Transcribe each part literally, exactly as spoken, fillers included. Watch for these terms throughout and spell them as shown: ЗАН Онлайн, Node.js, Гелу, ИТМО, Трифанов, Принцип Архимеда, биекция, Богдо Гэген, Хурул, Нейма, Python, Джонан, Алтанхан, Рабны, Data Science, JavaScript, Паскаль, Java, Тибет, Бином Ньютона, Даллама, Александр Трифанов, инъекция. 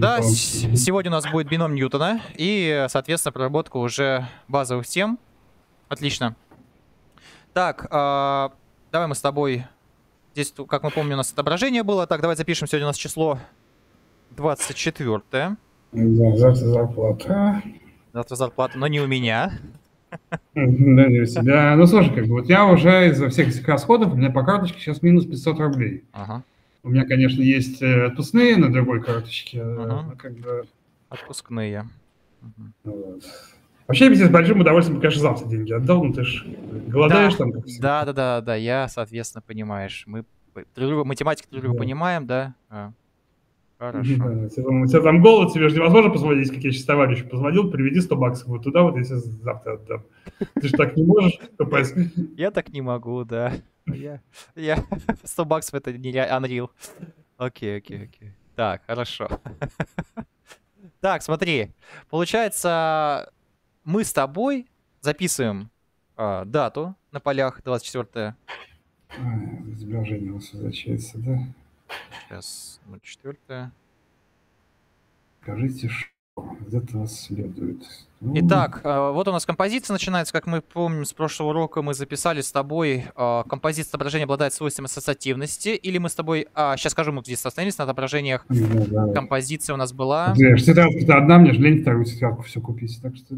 Да, сегодня у нас будет бином Ньютона и, соответственно, проработка уже базовых тем. Отлично. Так, э, давай мы с тобой... Здесь, как мы помним, у нас отображение было. Так, давай запишем. Сегодня у нас число двадцать четвёртое. Да, завтра зарплата. Завтра зарплата, но не у меня. Да, не у себя. Ну, слушай, как бы, вот я уже из-за всех этих расходов, у меня по карточке сейчас минус пятьсот рублей. Ага. У меня, конечно, есть отпускные на другой карточке. Ага. Как бы... Отпускные. Вот. Вообще, я с большим удовольствием, конечно, завтра деньги отдал, но ты же голодаешь, да, там. Как да, да, да, да, я, соответственно, понимаешь. Мы математики друг друга, да, понимаем, да? А. Хорошо. Да, да. У тебя там голод, тебе же невозможно позвонить, как я сейчас товарищу позвонил, приведи сто баксов вот туда, вот если завтра отдам. Ты же так не можешь попасть. Я так не могу, да. Я сто баксов это не Unreal. Окей, окей, окей. Так, хорошо. Так, смотри. Получается, мы с тобой записываем э, дату на полях двадцать четвёртое. Изображение у нас возвращается, да? Сейчас ноль четыре. Скажите, что где-то вас следует. Ну... Итак, э, вот у нас композиция начинается. Как мы помним, с прошлого урока мы записали с тобой. Э, композиция отображения обладает свойством ассоциативности. Или мы с тобой... А, сейчас скажу, мы здесь остановились на отображениях. Да, да. Композиция у нас была... Тетрадка-то одна, мне же лень вторую тетрадку все купить. Так что...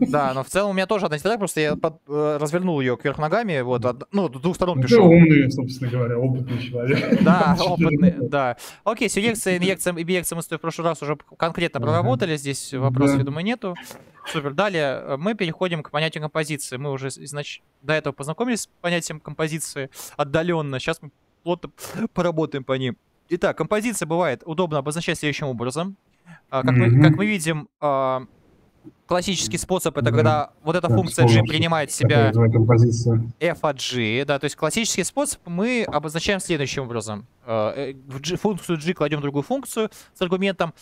Да, но в целом у меня тоже одна тетрадка, просто я под, э, развернул ее кверх ногами, вот, од... ну, с двух сторон пишу. Ты умный, собственно говоря, опытный человек. Да, опытный, да. Окей, с инъекцией, инъекцией, инъекцией мы с тобой в прошлый раз уже конкретно проработали, здесь вопросов, я думаю, нету. Супер. Далее мы переходим к понятию композиции. Мы уже изнач... до этого познакомились с понятием композиции отдаленно. Сейчас мы плотно поработаем по ним. Итак, композиция бывает удобно обозначать следующим образом. Как, mm-hmm. мы, как мы видим, классический способ — это mm-hmm. когда вот эта так, функция g принимает в себя f от g. Да, то есть классический способ мы обозначаем следующим образом. В g, функцию g кладем другую функцию с аргументом.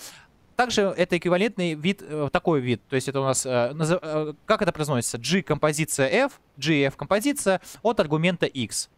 Также это эквивалентный вид, такой вид, то есть это у нас, как это произносится, g композиция f, g f композиция от аргумента x.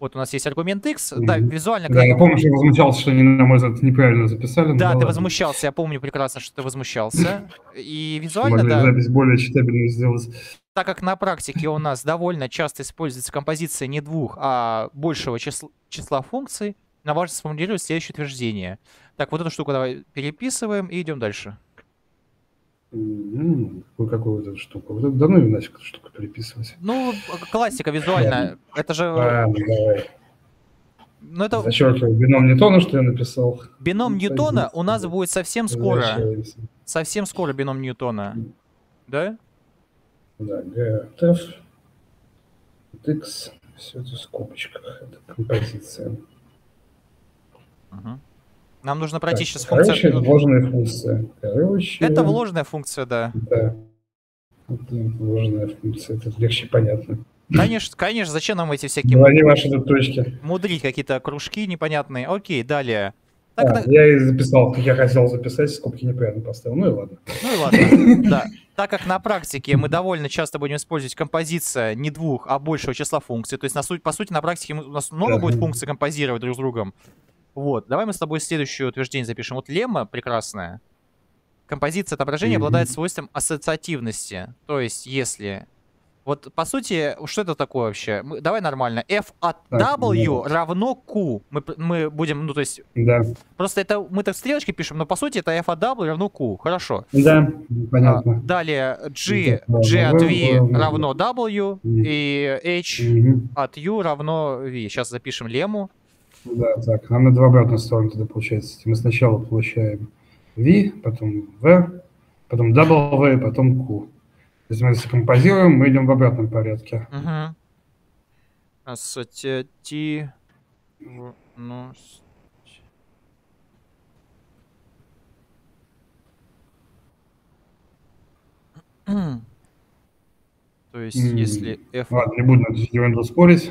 Вот у нас есть аргумент x, да, визуально... Да, я помню, что я возмущался, что они, на мой взгляд, неправильно записали. Да, ты ладно. возмущался, я помню прекрасно, что ты возмущался. И визуально, да... Запись более читабельную сделать. Так как на практике у нас довольно часто используется композиция не двух, а большего числа, числа функций, нам важно сформулировать следующее утверждение. Так, вот эту штуку давай переписываем и идем дальше. Ну, какую вот эту штуку? Вот это давно не нафиг эту штуку переписывать. Ну, классика визуально. Да. Это же... Ладно, давай. Ну, это... Зачеркиваю бином Ньютона, что я написал. Бином Ньютона у нас будет совсем скоро. Совсем скоро бином Ньютона. Да? Да, G от F, от X, все это в скобочках. Это композиция. Угу. Нам нужно пройти так, сейчас функцию. Вложенная функция. Короче, это вложенная функция, да. Да. Это вложенная функция, это легче понятно. Конечно, конечно, зачем нам эти всякие... Ну, они ваши точки. Мудрить какие-то кружки непонятные. Окей, далее. Так, а, так... Я и записал, я хотел записать, скобки неправильно поставил. Ну и ладно. Ну и ладно, да. Так как на практике мы довольно часто будем использовать композиция не двух, а большего числа функций. То есть, на суть, по сути, на практике у нас много будет функций композировать друг с другом. Вот, давай мы с тобой следующее утверждение запишем. Вот лемма прекрасная. Композиция отображения mm-hmm. обладает свойством ассоциативности. То есть, если... Вот, по сути, что это такое вообще? Мы... Давай нормально. F от W да. равно Q. Мы, мы будем, ну, то есть... Да. Просто это... Мы так стрелочки пишем, но, по сути, это F от W равно Q. Хорошо. Да, понятно. А, далее, G, G от V равно W, и H mm-hmm. от U равно V. Сейчас запишем лемму. Да, так, нам надо в обратную сторону тогда получается. Мы сначала получаем V, потом V, потом W, потом Q. Если мы закомпозируем, мы идем в обратном порядке. Угу. Ассоциативность. То есть, если F... Ладно, не буду на эту ерунду спорить.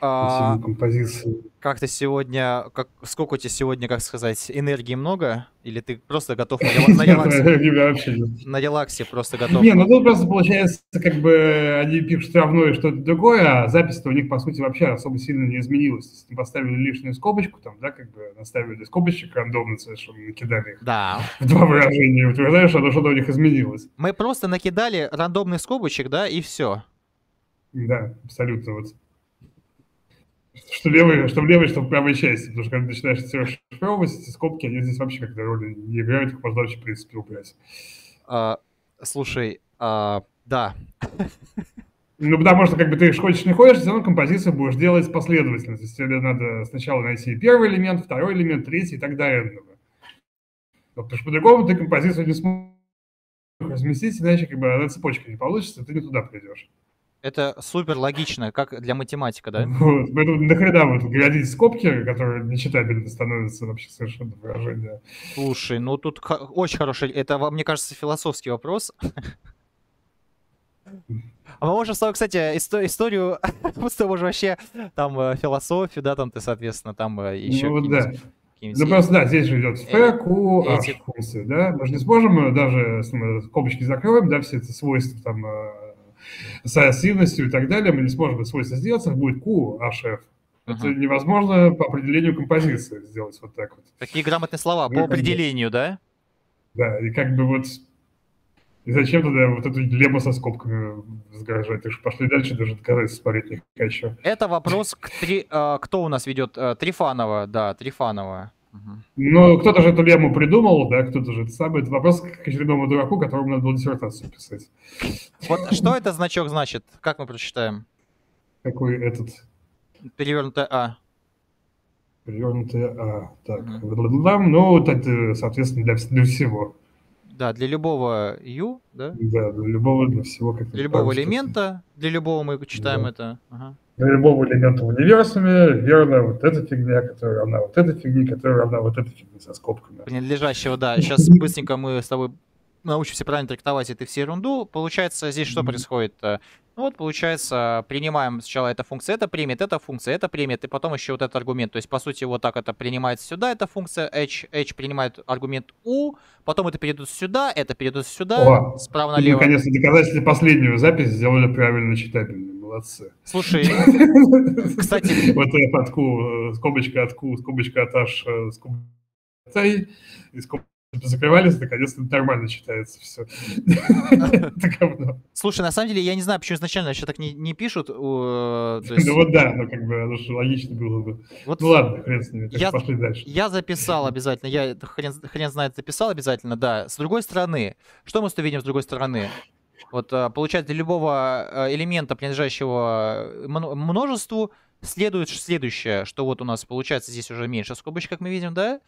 А... Композиции... как ты сегодня, как, сколько у тебя сегодня, как сказать, энергии много? Или ты просто готов на релаксе? На релаксе просто готов? Не, ну тут просто получается, как бы они пишут равно и что-то другое, а запись-то у них, по сути, вообще особо сильно не изменилась. Поставили лишнюю скобочку, там, да, как бы наставили скобочек рандомно совершенно, накидали их в два выражения, и утверждаешь, что что-то у них изменилось. Мы просто накидали рандомный скобочек, да, и все. Да, абсолютно, вот. Что в левой, что в левой, что в правой части. Потому что когда ты начинаешь все расшифровывать, эти скобки, они здесь вообще как-то роли не играют, их можно вообще, в принципе, убрать. А, слушай, а, да. Ну, потому что, как бы, ты хочешь, не хочешь, все равно композицию будешь делать последовательно. То есть тебе надо сначала найти первый элемент, второй элемент, третий и так далее. Потому что по-другому ты композицию не сможешь разместить, иначе, как бы, она цепочка не получится, ты не туда придешь. Это супер логично, как для математика, да? Вот, поэтому нахрена вот городить скобки, которые нечитабельно становятся вообще совершенно выражения. Слушай, ну тут очень хороший, это, мне кажется, философский вопрос. А мы можем с тобой, кстати, исто историю, с тобой же вообще там философию, да, там ты, соответственно, там еще... Ну, да. Ну просто, да, здесь же идет F, Q, H функции, да? Мы же не сможем, даже если мы скобочки закроем, да, все эти свойства там... с ассоциативностью и так далее, мы не сможем это свойство сделать, это будет Q, эйч эф. Uh-huh. Это невозможно по определению композиции сделать вот так вот. Такие грамотные слова, ну, по определению, да? Да, и как бы вот... И зачем тогда вот эту дилемму со скобками сгорожать? Ты же пошли дальше, даже доказательства смотреть не хочу. Это вопрос к три... Кто у нас ведет? Трифанова, да, Трифанова. Uh-huh. Ну, кто-то же эту лему придумал, да, кто-то же это самое. Это вопрос к очередному дураку, которому надо было диссертацию писать. Вот что это значок значит? Как мы прочитаем? Какой этот? Перевернутое А. Перевернутое А. Так, uh-huh. Ну, это, соответственно, для, для всего. Да, для любого U, да? Да, для любого, для всего. Как для любого элемента, для любого мы читаем, да. Это. Ага. Для любого элемента в универсуме верно вот эта фигня, которая равна вот этой фигне, которая равна вот этой фигне со скобками. Принадлежащего, да. Сейчас быстренько мы с тобой научимся правильно трактовать эту всю ерунду. Получается, здесь что происходит? Ну вот, получается, принимаем сначала эта функция, это примет, эта функция, это примет, и потом еще вот этот аргумент. То есть, по сути, вот так это принимается сюда, эта функция, h, h принимает аргумент u, потом это перейдут сюда, это перейдут сюда, о, справа налево. Наконец-то доказатели последнюю запись сделали правильно читабельной. Молодцы. Слушай, кстати... Вот это от Q, скобочка от Q, скобочка от H, скобочка от I, и скобочка закрывались, наконец-то нормально читается все. Слушай, на самом деле, я не знаю, почему изначально еще так не пишут. Ну вот да, ну как бы логично было бы. Ну ладно, хрен с ними, пошли дальше. Я записал обязательно, я хрен знает записал обязательно, да. С другой стороны, что мы с тобой видим с другой стороны? Вот, получается, для любого элемента, принадлежащего множеству, следует следующее, что вот у нас получается здесь уже меньше скобочек, как мы видим, да?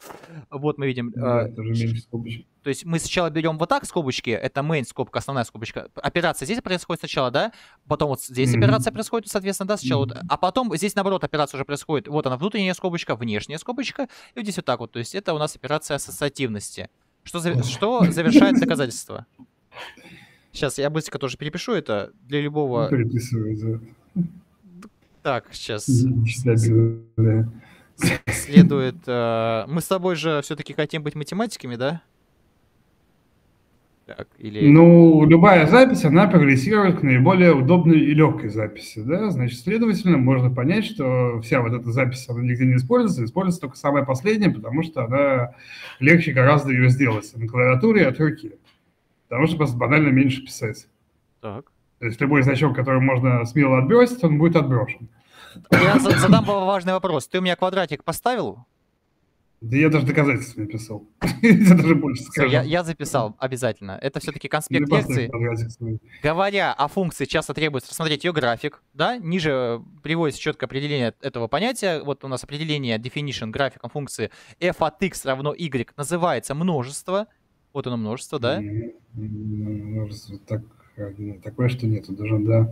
Вот мы видим... Да, э, тоже меньше скобочек. То есть мы сначала берем вот так скобочки, это main скобка, основная скобочка. Операция здесь происходит сначала, да? Потом вот здесь mm-hmm. операция происходит, соответственно, да, сначала. Mm-hmm. вот, а потом здесь, наоборот, операция уже происходит. Вот она, внутренняя скобочка, внешняя скобочка. И вот здесь вот так вот. То есть это у нас операция ассоциативности. Что, за... что завершает доказательство? Сейчас я быстренько тоже перепишу это для любого... Переписываю, да. Так, сейчас следует... Э, мы с тобой же все-таки хотим быть математиками, да? Так, или... Ну, любая запись, она прогрессирует к наиболее удобной и легкой записи, да? Значит, следовательно, можно понять, что вся вот эта запись, она нигде не используется, используется только самая последняя, потому что она легче гораздо ее сделать на клавиатуре от руки. Потому что просто банально меньше писать. Так. То есть любой значок, который можно смело отбросить, он будет отброшен. Я задам важный вопрос. Ты у меня квадратик поставил? Да я даже доказательства написал. Я даже больше скажу. Я, я записал обязательно. Это все-таки конспект не лекции. Говоря о функции, часто требуется рассмотреть ее график. Да? Ниже приводится четкое определение этого понятия. Вот у нас определение definition графиком функции f от x равно y называется множество. Вот оно множество, да? Множество так, такое, что нету даже, да.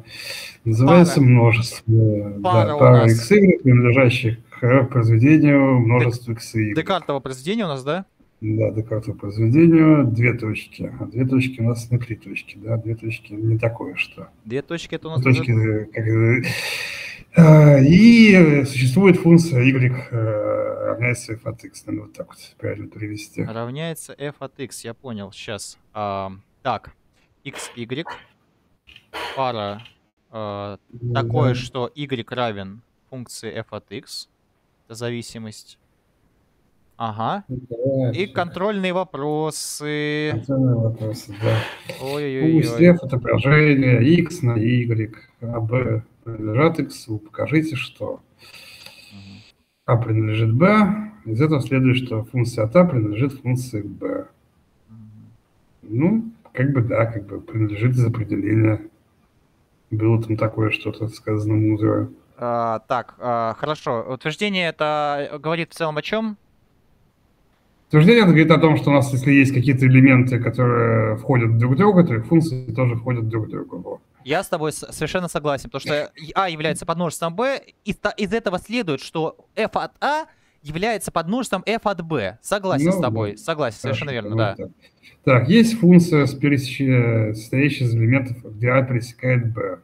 Называется пара. Множество. Пара, да, пара x, y, принадлежащих к произведению множества Дек... x, y. Декартово произведение у нас, да? Да, Декартово произведение, две точки. А две точки у нас не три точки, да? Две точки не такое, что. Две точки это у нас... Две точки, даже... как... И существует функция y равняется f от x. Надо вот так вот правильно перевести. Равняется f от x, я понял. Сейчас. А, так, x, y. Пара а, такое, да. Что y равен функции f от x. Это зависимость. Ага. Да, и контрольные вопросы. Контрольные вопросы, да. Ой-ой-ой. Пусть f отображение x на y, а b принадлежат x. Вы покажите, что а принадлежит b. Из этого следует, что функция от а принадлежит функции b. Ну, как бы да, как бы принадлежит из определения. Было там такое что-то сказано мудрое. А, так, а, хорошо. Утверждение это говорит в целом о чем? Утверждение это говорит о том, что у нас, если есть какие-то элементы, которые входят друг в друга, то их функции тоже входят друг в друга. Я с тобой совершенно согласен, потому что а является подмножеством b, и из этого следует, что f от а является подмножеством f от b. Согласен ну, с тобой, да. Согласен, хорошо, совершенно верно, да. Так. так, есть функция, состоящая из элементов, где а пересекает b.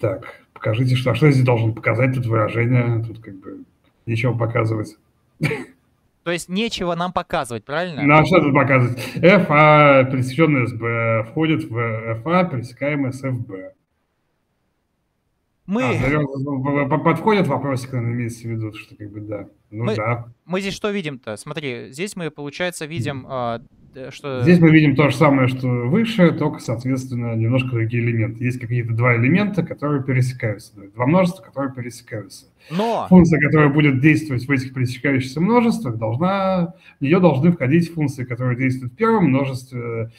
Так, покажите, что, а что здесь должен показать, тут выражение, тут как бы нечего показывать. То есть нечего нам показывать, правильно? Ну, а что тут показывать? эф а, пересеченное с b, входит в эф а, пересекаемое с эф бэ. Мы... А, подходят вопросы, которые имеется в виду, что как бы да. Ну, мы... да. Мы здесь что видим-то? Смотри, здесь мы, получается, видим, что... Здесь мы видим то же самое, что выше, только, соответственно, немножко другие элементы. Есть какие-то два элемента, которые пересекаются. Два множества, которые пересекаются. Но... Функция, которая будет действовать в этих пересекающихся множествах, должна... В нее должны входить функции, которые действуют в первом множестве,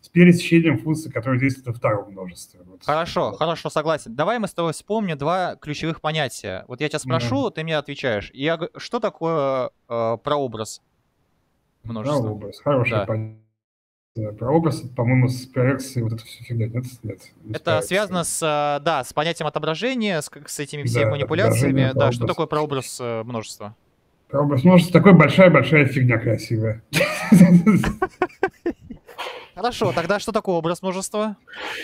с пересечением функций, которые действуют во втором множестве. Вот. Хорошо, хорошо, согласен. Давай мы с тобой вспомним два ключевых понятия. Вот я тебя спрошу, mm-hmm. ты мне отвечаешь. Я... Что такое э, прообраз? Множество. Прообраз, хорошее да. понятие. Прообраз, по-моему, с проекцией вот это все фигня, нет? Нет это проекции. Связано с, да, с понятием отображения, с, с этими всеми да, манипуляциями. Да, прообраз. Что такое прообраз множества? Прообраз множества — такой большая-большая фигня красивая. Хорошо, тогда что такое образ множества?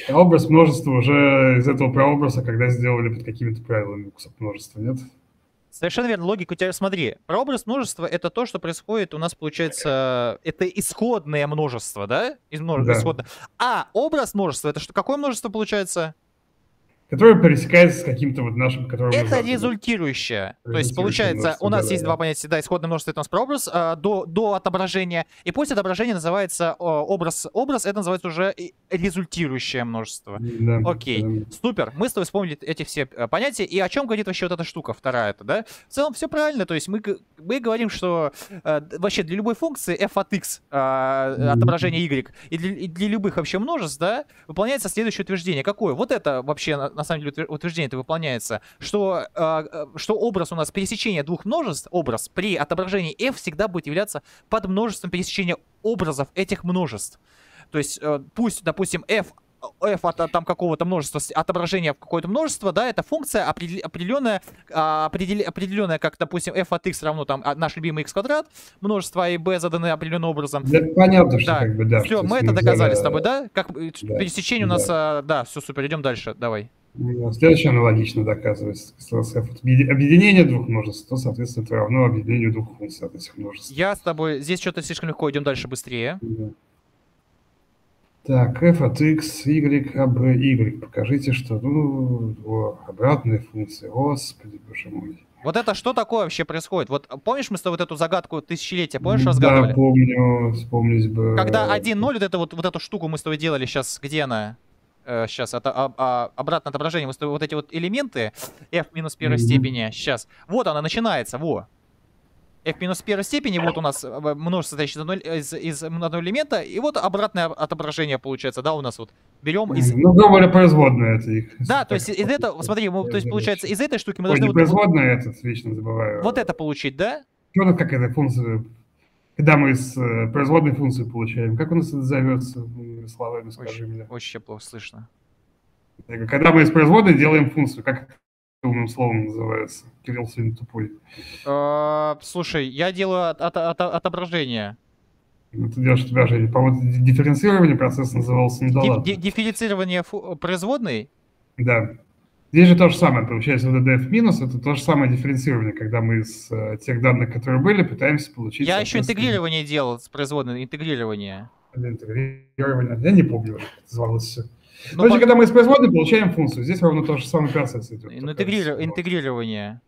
Образ множества уже из этого прообраза, когда сделали под какими-то правилами кусок множества, нет? Совершенно верно, логика у тебя, смотри, прообраз множества — это то, что происходит у нас, получается, это исходное множество, да? Множество, да. Исходное. А образ множества — это что, какое множество получается? Которое пересекается с каким-то вот нашим... Это результирующее. То есть, получается, у нас да, есть да. два понятия, да, исходное множество — это у нас прообраз, а, до, до отображения, и после отображения называется а, образ, образ — это называется уже результирующее множество. Да, окей, да. Супер, мы с тобой вспомнили эти все понятия, и о чем говорит вообще вот эта штука вторая, это, да? В целом все правильно, то есть мы, мы говорим, что а, вообще для любой функции f от x, а, отображение y, и для, и для любых вообще множеств, да, выполняется следующее утверждение. Какое? Вот это вообще... На самом деле утверждение это выполняется, что, э, что образ у нас пересечения двух множеств, образ при отображении f всегда будет являться подмножеством пересечения образов этих множеств. То есть э, пусть, допустим, f, f от там какого-то множества, отображение в какое-то множество, да, это функция определенная, определенная как, допустим, f от x равно там наш любимый x квадрат, множество a и b заданы определенным образом. Да, понятно, что да. Как бы, да. Все, мы это доказали да, с тобой, да? Как да, пересечение да. у нас, да. да, все, супер, идем дальше, давай. Следующее аналогично доказывается. Объединение двух множеств, то, соответственно, это равно объединению двух функций от этих множеств. Я с тобой... Здесь что-то слишком легко. Идем дальше быстрее. Да. Так, f от x, y, a, b, y. Покажите, что... Ну, о, обратные функции. Господи, боже мой. Вот это что такое вообще происходит? Вот помнишь, мы с тобой вот эту загадку тысячелетия, помнишь, да, разгадывали? Да, помню, вспомнить бы. Когда один ноль, вот, это, вот, вот эту штуку мы с тобой делали сейчас. Где она? Сейчас, это а, а, обратное отображение, вот, вот эти вот элементы f минус первой степени, сейчас, вот она начинается, во. F минус первой степени, вот у нас множество из, из одного элемента, и вот обратное отображение получается, да, у нас вот берем из... Ну, довольно производная это их. Да, то есть из этого, смотри, мы, то есть получается из этой штуки мы Ой, должны... производная вот, этот, вечно забываю. Вот это получить, да? Что-то как это функция... Когда мы из э, производной функции получаем, как у нас это зовется словами, скажи мне. Очень плохо слышно. Когда мы из производной делаем функцию, как это умным словом называется? Кирилл сегодня тупой. А, слушай, я делаю от, от, от, отображение. Ты делаешь отображение. По-моему, дифференцирование процесса назывался недолго. Дифференцирование производной? Да. Здесь же то же самое, получается, вот df минус, это то же самое дифференцирование, когда мы из э, тех данных, которые были, пытаемся получить... Я еще интегрирование делал с производной, интегрирование. Интегрирование, я не помню, как это называлось. Но Короче, по... когда мы из производной получаем функцию, здесь ровно то же самое процесс идет. Интегри... Интегрирование.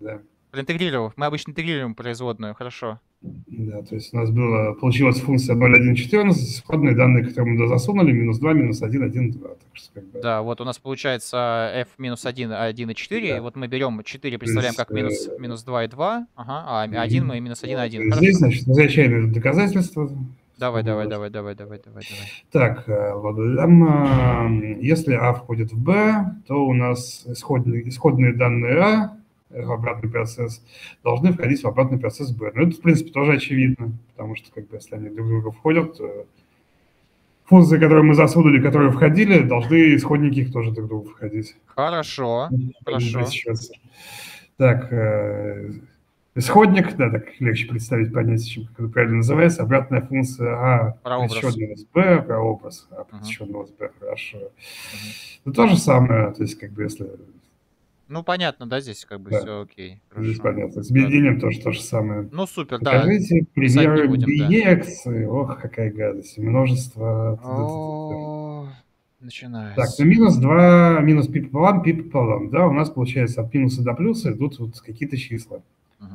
Да. Интегрировав. Мы обычно интегрируем производную, хорошо. Да, то есть у нас было, получилась функция ноль один четырнадцать, исходные данные, которые мы засунули, минус два, минус один, один, два. Так что, как бы... Да, вот у нас получается f минус один, один и четыре, да. И вот мы берем четыре, представляем есть, как минус, э... минус два и два, ага, а один и... мы минус один, один. Здесь, хорошо. Значит, возвращаем доказательства. Давай, давай, давай, давай, давай, давай. Так, если А входит в Б, то у нас исходные, исходные данные А в обратный процесс должны входить в обратный процесс Б. Ну, это, в принципе, тоже очевидно, потому что, как бы, если они друг в друга входят, функции, которые мы засунули, которые входили, должны исходники их тоже друг к другу входить. Хорошо, хорошо. Так, исходник, да, так легче представить, понять, чем как это правильно называется, обратная функция А, просчетного с Б, прообраз А, просчетного с Б, хорошо. Ну, то же самое, то есть, как бы, если... Ну, понятно, да, здесь как бы да. Все окей. Хорошо. Здесь понятно. С бедением да. тоже то же самое. Ну, супер, покажите, да. Покажите примеры биекции. Да. Ох, какая гадость. Множество. О -о -о. Начинается. Так, ну, минус два, минус пи пополам, пи пополам. Да, у нас получается от минуса до плюса идут вот какие-то числа. Угу.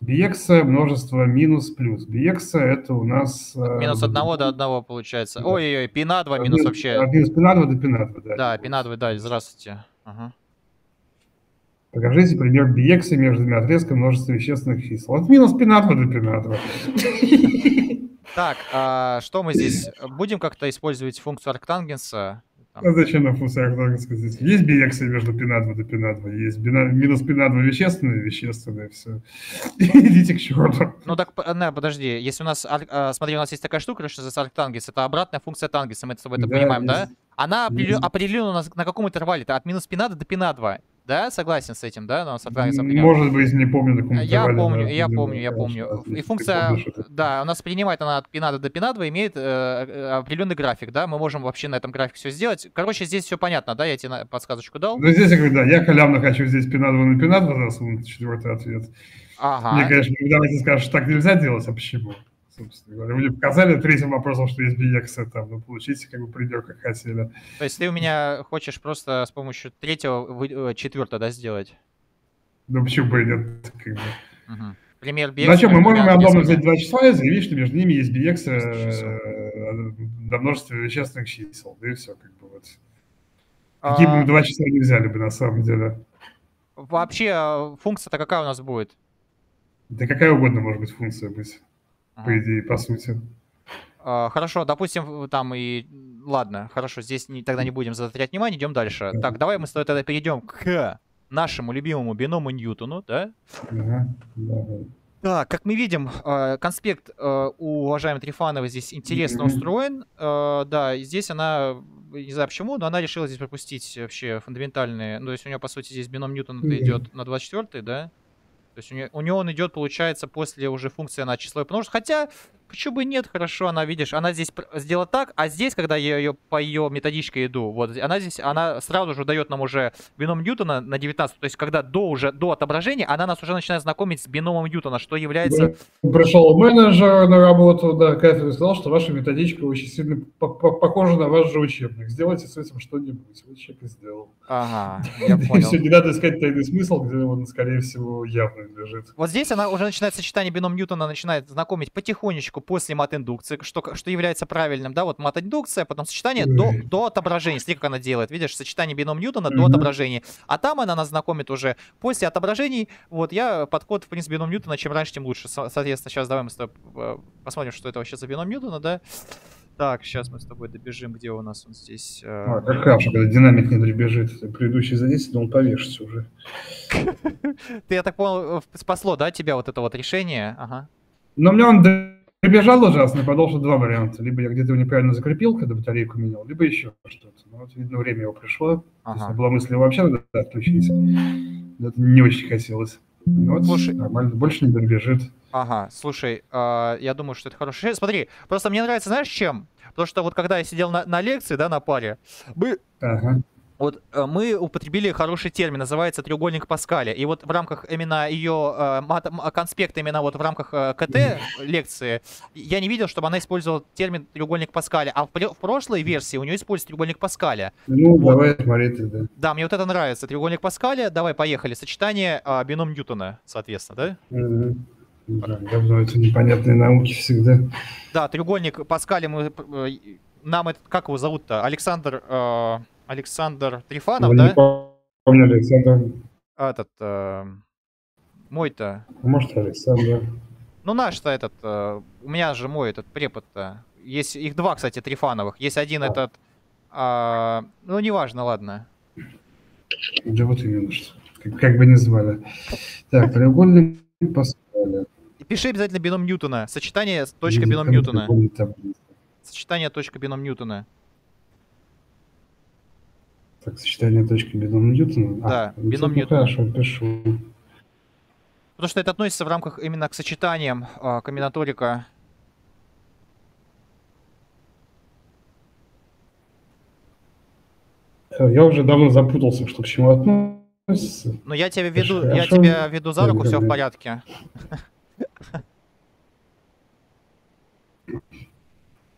Биекция, множество, минус, плюс. Биекция это у нас... От минус э, одного до одного получается. Ой-ой-ой, да. Пи на два, минус от, вообще. От минус пи на два до пи на два, да. Да, пи на два, да, здравствуйте. Ага. Покажите пример биекса между двумя отрезками множества вещественных чисел. От минус π на два до π на два. Так, а что мы здесь? Будем как-то использовать функцию арктангенса? А зачем нам функция арктангенса здесь? Есть биекса между π на два до π на два, есть минус π на два вещественные, вещественные, все. Идите к черту. Ну так, подожди, если у нас, смотри, у нас есть такая штука, что за арктангенс, это обратная функция тангенса, мы это понимаем, да? Она определена у нас на каком интервале-то, от минус π на два до π на два. Да, согласен с этим, да? Но может быть, не помню. Я помню, я помню, я помню. И функция, да, у нас принимает она от пинада до пинада, имеет э, определенный график, да? Мы можем вообще на этом графике все сделать. Короче, здесь все понятно, да? Я тебе подсказочку дал. Ну, здесь я говорю, да, я халявно хочу здесь пинадва на пинадва засунуть, четвертый ответ. Ага. Мне, конечно, давайте скажешь, что так нельзя делать, а почему? Собственно говоря, мне показали третьим вопросом, что есть биекса, там, ну, получите, как бы, придет, как хотели. То есть ты у меня хочешь просто с помощью третьего, четвертого, да, сделать? Ну, почему бы и нет, как бы. Угу. Пример биекса. Зачем? Мы можем рандомно взять два числа и заявить, что между ними есть биекса до множества вещественных чисел, да и все, как бы, вот. Какие бы мы два числа не взяли бы, на самом деле. Вообще, функция-то какая у нас будет? Да какая угодно может быть функция быть. По идее, по сути. А, хорошо, допустим, там и... Ладно, хорошо, здесь не, тогда не будем заострять внимание, идем дальше. Да. Так, давай мы с тобой тогда перейдем к нашему любимому биному Ньютону, да? Да, да. Так, как мы видим, конспект у уважаемой Трифановой здесь интересно mm-hmm. устроен. Да, и здесь она, не знаю почему, но она решила здесь пропустить вообще фундаментальные... Ну, то есть у нее, по сути, здесь бином Ньютона mm-hmm. идет на двадцать четвёртый, да? То есть у нее, у нее он идет, получается, после уже функции на число и множество. Хотя, почему бы нет, хорошо, она, видишь, она здесь сделала так, а здесь, когда я ее по ее методичке иду, вот, она здесь, она сразу же дает нам уже бином Ньютона на девятнадцать. То есть, когда до уже, до отображения, она нас уже начинает знакомить с биномом Ньютона, что является... Пришел менеджер на работу, да, кафедру, сказал, что ваша методичка очень сильно похожа на ваш же учебник. Сделайте с этим что-нибудь. Вот человек и сделал. Ага, я понял. Все, не надо искать тайный смысл, где он, скорее всего, явно. Лежит. Вот здесь она уже начинает сочетание бином Ньютона, начинает знакомить потихонечку после мат-индукции, что, что является правильным, да, вот мат-индукция, потом сочетание до, до отображения, смотри, как она делает, видишь, сочетание бином Ньютона mm-hmm. до отображения, а там она нас знакомит уже после отображений, вот я подход, в принципе, бином Ньютона, чем раньше, тем лучше, соответственно, сейчас давай мы с тобой посмотрим, что это вообще за бином Ньютона, да. Так, сейчас мы с тобой добежим, где у нас он здесь... А, как хорошо, когда динамик не добежит. Предыдущий занятие, но он повешится уже. Ты, я так понял, спасло, да, тебя вот это вот решение? Ага. Но мне он добежал ужасно, продолжил два варианта. Либо я где-то его неправильно закрепил, когда батарейку менял, либо еще что-то. Ну, вот, видно, время его пришло. Если была мысль, его вообще надо отключить. Это не очень хотелось. Ну, слушай, нормально, больше не добежит. Ага, слушай, э, я думаю, что это хорошее. Смотри, просто мне нравится, знаешь, чем? Потому что вот когда я сидел на, на лекции, да, на паре, мы, ага. Вот мы употребили хороший термин, называется треугольник Паскаля. И вот в рамках именно ее конспекта, именно вот в рамках КТ лекции, я не видел, чтобы она использовала термин треугольник Паскаля. А в, в прошлой версии у нее используется треугольник Паскаля. Ну, вот. Давай смотреть, да. Да, мне вот это нравится. Треугольник Паскаля. Давай, поехали. Сочетание а, бином Ньютона, соответственно, да? Mm-hmm. Да, давно это непонятные науки всегда. Да, треугольник Паскаля. Мы, нам это, как его зовут-то? Александр... Э... Александр Трифанов, я да? Не помню, Александр. А, этот, э, мой-то. Может, Александр. Ну, наш-то этот, э, у меня же мой этот препод-то. Есть, их два, кстати, Трифановых. Есть один а. этот, э, ну, неважно, ладно. Да вот именно, что. Как, как бы не звали. Так, треугольник Паскаля. Пиши обязательно бином Ньютона. Сочетание точка бином Ньютона. Сочетание точка бином Ньютона. Так, сочетание точки бином Ньютона. Да, а, бином ну, Ньютона. Хорошо, пишу. Потому что это относится в рамках именно к сочетаниям э, комбинаторика. Я уже давно запутался, что к чему относится. Но я тебя веду, хорошо, я тебя веду за руку, да, все да. в порядке.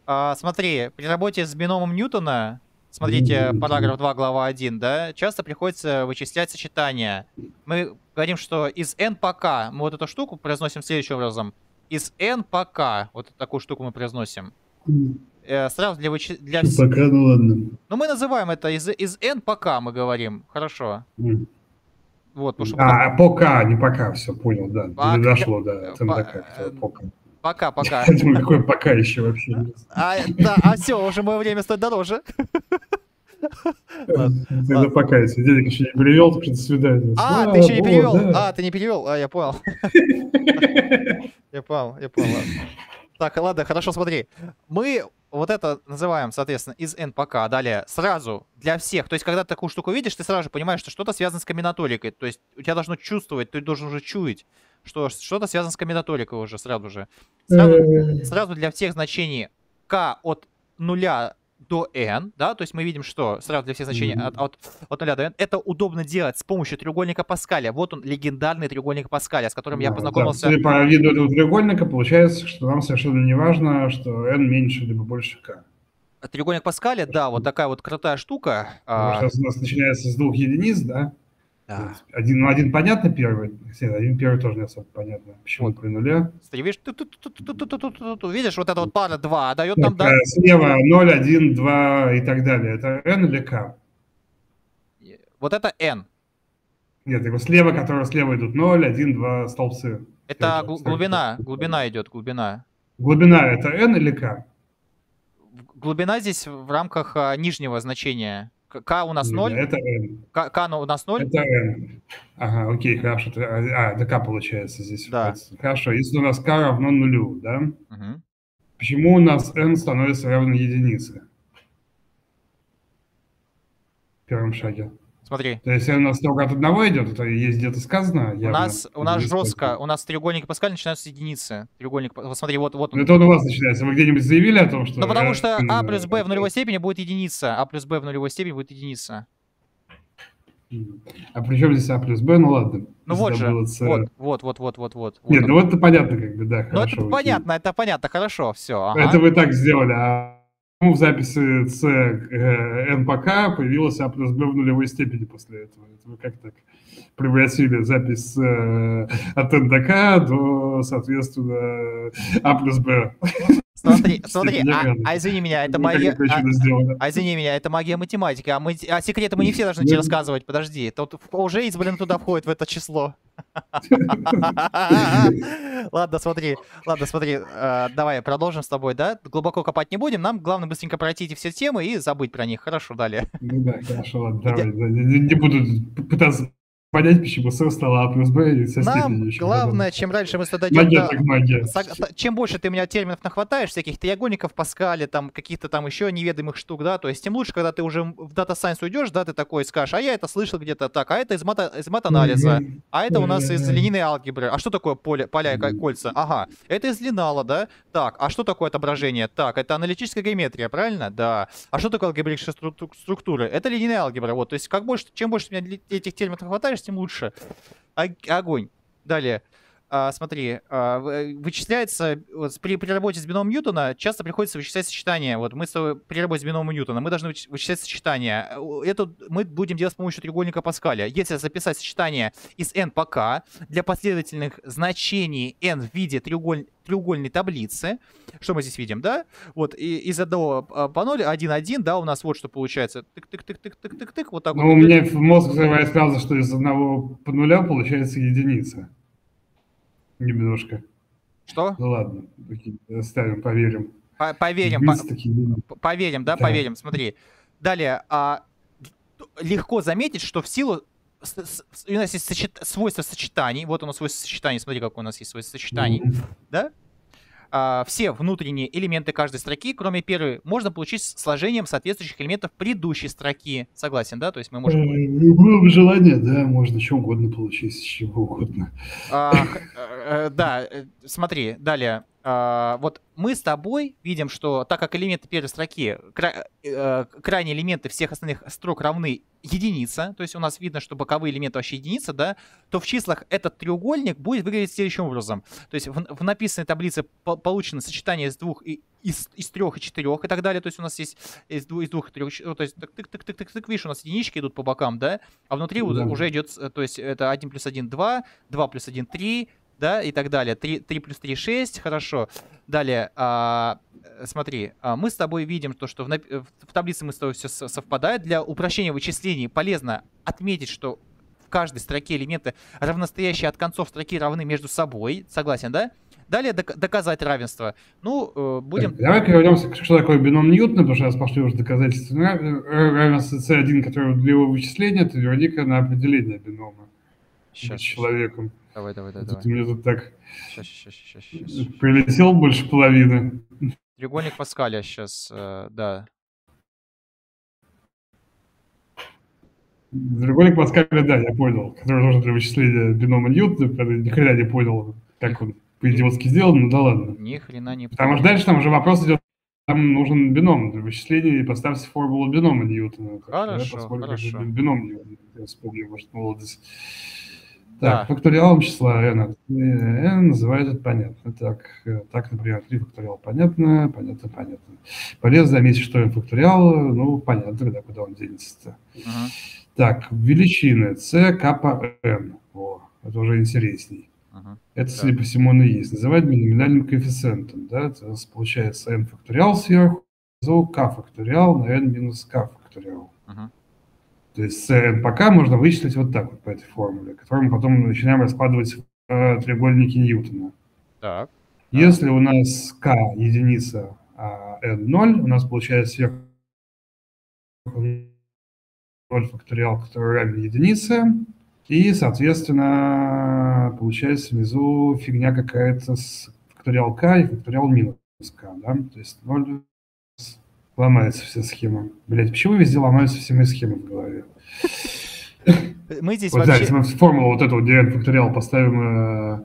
а, смотри, при работе с биномом Ньютона. Смотрите, параграф два, глава один, да, часто приходится вычислять сочетания. Мы говорим, что из n по k, мы вот эту штуку произносим следующим образом. Из n по k, вот такую штуку мы произносим. Э, сразу для вычисления... Для... Пока, ну ладно. Ну мы называем это из, из n по k, мы говорим, хорошо. Mm. Вот, потому что... А, по k, не по k, все, понял, да, пока... дошло, да, по... Пока, пока. Я думаю, какой пока еще вообще. А, да, а все, уже мое время стоит дороже. Ну пока, если денег еще не перевел, то до свидания. А, ты еще не перевел. А, ты не перевел? А, я понял. Я понял, я понял. Так, ладно, хорошо, смотри. Мы вот это называем, соответственно, из n по k. Далее сразу для всех. То есть, когда ты такую штуку видишь, ты сразу же понимаешь, что что-то связано с комбинаторикой. То есть, у тебя должно чувствовать, ты должен уже чуять. Что что-то связано с комбинаторикой уже сразу же. Сразу, сразу для всех значений k от нуля до n, да, то есть мы видим, что сразу для всех значений от, от, от нуля до n, это удобно делать с помощью треугольника Паскаля. Вот он, легендарный треугольник Паскаля, с которым да, я познакомился. Да, по виду этого треугольника получается, что нам совершенно не важно, что n меньше либо больше k. Треугольник Паскаля, да, вот такая вот крутая штука. Сейчас у нас начинается с двух единиц, да? Да. Один, ну, один понятно первый, один первый тоже не особо понятно. Почему при нуле? Видишь, видишь, вот эта вот пара два дает нам... Да? Слева ноль, один, два и так далее. Это n или k? Вот это n. Нет, его слева, которые слева идут ноль, один, два столбцы. Это гл глубина, глубина идет, глубина. Глубина это n или k? Глубина здесь в рамках а, нижнего значения. К у нас ноль. Это n. К, к у нас ноль. Это n. Ага, окей, хорошо. А, это k получается здесь. Да. Хорошо, если у нас k равно нулю, да? Угу. Почему у нас n становится равно единице? В первом шаге. Смотри. То есть, если у нас только от одного идет, это есть где-то сказано. Явно, у нас, у нас жестко, у нас треугольник Паскаля начинается с единицы. Треугольник, вот смотри, вот, вот он. Это он у вас начинается. Вы где-нибудь заявили о том, что... Ну, потому что а плюс b в нулевой степени будет единица, а плюс b в нулевой степени будет единица. А при чем здесь а плюс b? Ну, ладно. Ну, вот же. Вот, вот, вот, вот, вот, вот. Нет, ну, вот это понятно, как бы, да, хорошо. Ну, это понятно, это понятно, хорошо, все. Это вы так сделали, а... В записи с n по k появилась а плюс b в нулевой степени после этого. Это вы как так превратили запись от n до k до, соответственно, а плюс b. Смотри, смотри, а, а извини меня, это магия. А, а извини меня, это магия математики. А, мы, а секреты мы не все должны тебе рассказывать. Подожди, тут уже избран туда входит в это число. Ладно, смотри, ладно, смотри, давай продолжим с тобой, да? Глубоко копать не будем, нам главное быстренько пройти эти все темы и забыть про них. Хорошо, далее. Ну да, хорошо, ладно, давай, не буду пытаться понять, почему С стало А плюс Б и со степенью. Главное, чем раньше мы сюда идем... Магия, так магия. Чем больше ты у меня терминов нахватаешь, всяких треугольников, Паскаля, там каких-то там еще неведомых штук, да, то есть тем лучше, когда ты уже в Data Science уйдешь, да, ты такой скажешь, а я это слышал где-то так, а это из мат, из мат-анализа, а это у нас из линейной алгебры, а что такое поле, поля и кольца? Ага, это из Линала, да? Так, а что такое отображение? Так, это аналитическая геометрия, правильно? Да. А что такое алгебрические стру- структуры? Это линейная алгебра, вот, то есть как больше, чем больше у меня этих терминов нахватаешь, тем лучше. Огонь. Далее. А, смотри. А, вычисляется... Вот, при, при работе с биномом Ньютона часто приходится вычислять сочетания. Вот мы с, при работе с биномом Ньютона мы должны вычислять сочетания. Это мы будем делать с помощью треугольника Паскаля. Если записать сочетание из n по k для последовательных значений n в виде треуголь... треугольной таблицы, что мы здесь видим, да? Вот, и, из одного по ноль, один, один, да, у нас вот что получается. Тык-тык-тык-тык-тык-тык, вот так. Ну, вот. У меня мозг взрывает сразу, что из одного по нуля получается единица. Немножко. Что? Ну ладно, ставим, поверим. По поверим, по поверим, да, да, поверим, смотри. Далее, а, легко заметить, что в силу, с, с, у нас есть сочет, свойство сочетаний, вот оно свойство сочетаний, смотри, как у нас есть свойство сочетаний, mm-hmm. да? А, все внутренние элементы каждой строки, кроме первой, можно получить сложением соответствующих элементов предыдущей строки. Согласен, да? То есть мы можем... Любое желание, да, можно что угодно получить, с чего угодно. А, а, да, смотри, далее. А, вот мы с тобой видим, что так как элементы первой строки, кра... э, крайние элементы всех остальных строк равны единице, то есть у нас видно, что боковые элементы вообще единица, да, то в числах этот треугольник будет выглядеть следующим образом. То есть в, в написанной таблице по получено сочетание из двух и из, из трех и четырех и так далее. То есть у нас есть из, дву, из двух и трех, то есть тык-тык-тык-тык, видишь, у нас единички идут по бокам, да, а внутри да. уже идет, то есть это один плюс один, два, два плюс один, три, да, и так далее. три плюс три, шесть, хорошо. Далее, а, смотри, а мы с тобой видим то, что в, в таблице мы с тобой все совпадает. Для упрощения вычислений полезно отметить, что в каждой строке элементы, равностоящие от концов строки, равны между собой. Согласен, да? Далее док доказать равенство. Ну, э, будем... Так, давай вернемся, что такое бином Ньютона, потому что у нас пошли уже доказательства равенства С один, которое для его вычисления, это вердикт на определение бинома. Сейчас, с человеком. Давай, давай, давай. Тут мне тут так сейчас, сейчас, сейчас, сейчас. Прилетел больше половины. Треугольник Паскаля сейчас, э, да. Треугольник Паскаля, да, я понял. Который нужен для вычисления бинома Ньютона. Я ни хрена не понял, как он по-идиотски сделан, ну да ладно. Ни хрена не понял. Потому что дальше там уже вопрос идет, там нужен бином для вычисления, и поставьте формулу бинома Ньютона. Хорошо, да, хорошо. Бином Ньютона, я вспомнил, может, молодость. Так, да. Факториалом числа n, n называют это понятно. Так, так, например, три факториал понятно, понятно, понятно. Полез заметить, что n факториал, ну, понятно, когда куда он денется-то. Ага. Так, величины c, k по n. О, это уже интересней. Ага. Это, судя по всему, и есть. Называют номинальным коэффициентом. Да? У нас получается n факториал сверху, k факториал на n минус k факториал. Ага. То есть n по k можно вычислить вот так вот по этой формуле, которую мы потом начинаем раскладывать в треугольнике Ньютона. Так. Если у нас k единица, а n ноль, у нас получается сверху ноль факториал, который равен единице, и, соответственно, получается внизу фигня какая-то с факториал k и факториал минус k, да? То есть ноль... Ломается вся схема. Блять, почему везде ломаются все мои схемы в голове? Мы здесь вот, вообще... Да, если мы формулу вот этого, где n факториал поставим... Э...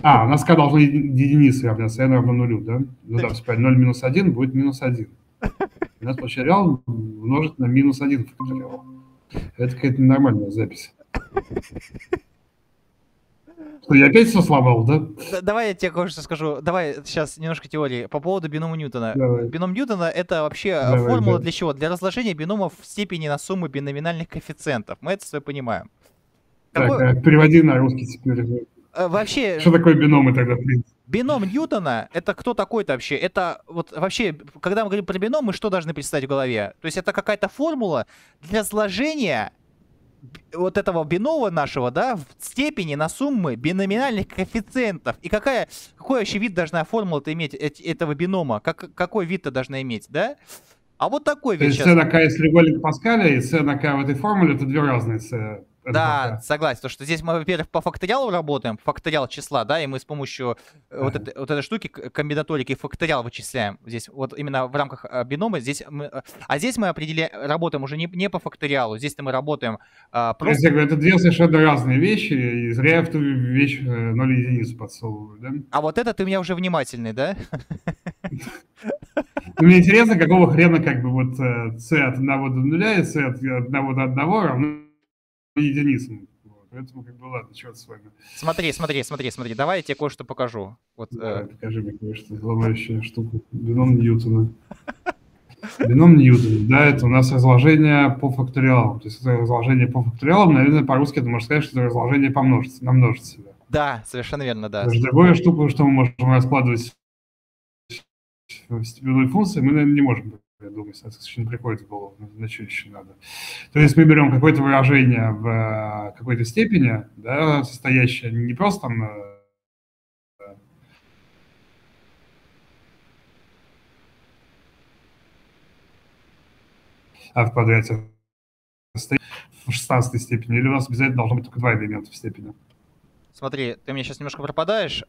А, у нас k должны единицы равняться, n равно нулю, да? Ну да, все правильно, ноль минус один будет минус один. У нас факториал умножить на минус один факториал. Это какая-то ненормальная запись. Что, я опять все сломал, да? Давай я тебе кое-что скажу. Давай сейчас немножко теории по поводу бинома Ньютона. Давай. Бином Ньютона — это вообще давай, формула да. для чего? Для разложения биномов в степени на сумму биноминальных коэффициентов. Мы это все понимаем. Так, Какой... переводи на русский теперь. Вообще... Что такое биномы тогда? Бином Ньютона — это кто такой-то вообще? Это вот вообще, когда мы говорим про бином, мы что должны представить в голове? То есть это какая-то формула для сложения... вот этого бинома нашего, да, в степени на суммы биноминальных коэффициентов. И какая, какой вообще вид должна формула-то иметь этого бинома? Как, какой вид-то должна иметь, да? А вот такой вид сейчас. То есть c на k из треугольника Паскаля и c на k в этой формуле — это две разные c. Да, согласен. То, что здесь мы, во-первых, по факториалу работаем, факториал числа, да, и мы с помощью вот этой, вот этой штуки комбинаторики факториал вычисляем. Здесь вот именно в рамках бинома. Здесь мы, а здесь мы определяем, работаем уже не, не по факториалу, здесь-то мы работаем а, просто... Я говорю, это две совершенно разные вещи, и зря я в ту вещь ноль единиц подсовываю, да? А вот это ты у меня уже внимательный, да? Мне интересно, какого хрена как бы вот c от одного до нуля и c от одного до одного равно единицам. Поэтому как бы ладно, черт с вами. Смотри, смотри, смотри, смотри. Давай я тебе кое-что покажу. Вот, да, э... Покажи мне кое-что. Ломающая штука. Бином Ньютона. Бином Ньютона. Да, это у нас разложение по факториалам. То есть это разложение по факториалам, наверное, по-русски это можно сказать, что это разложение по множице, на множице. Да, да, совершенно верно, да. Другая штука, что мы можем раскладывать в степенной функции, мы, наверное, не можем, я думаю, совершенно приходит в голову, на что еще надо. То есть мы берем какое-то выражение в какой-то степени, да, состоящее не просто там... Да. А в квадрате в шестнадцатой степени, или у нас обязательно должно быть только два элемента в степени. Смотри, ты меня сейчас немножко пропадаешь.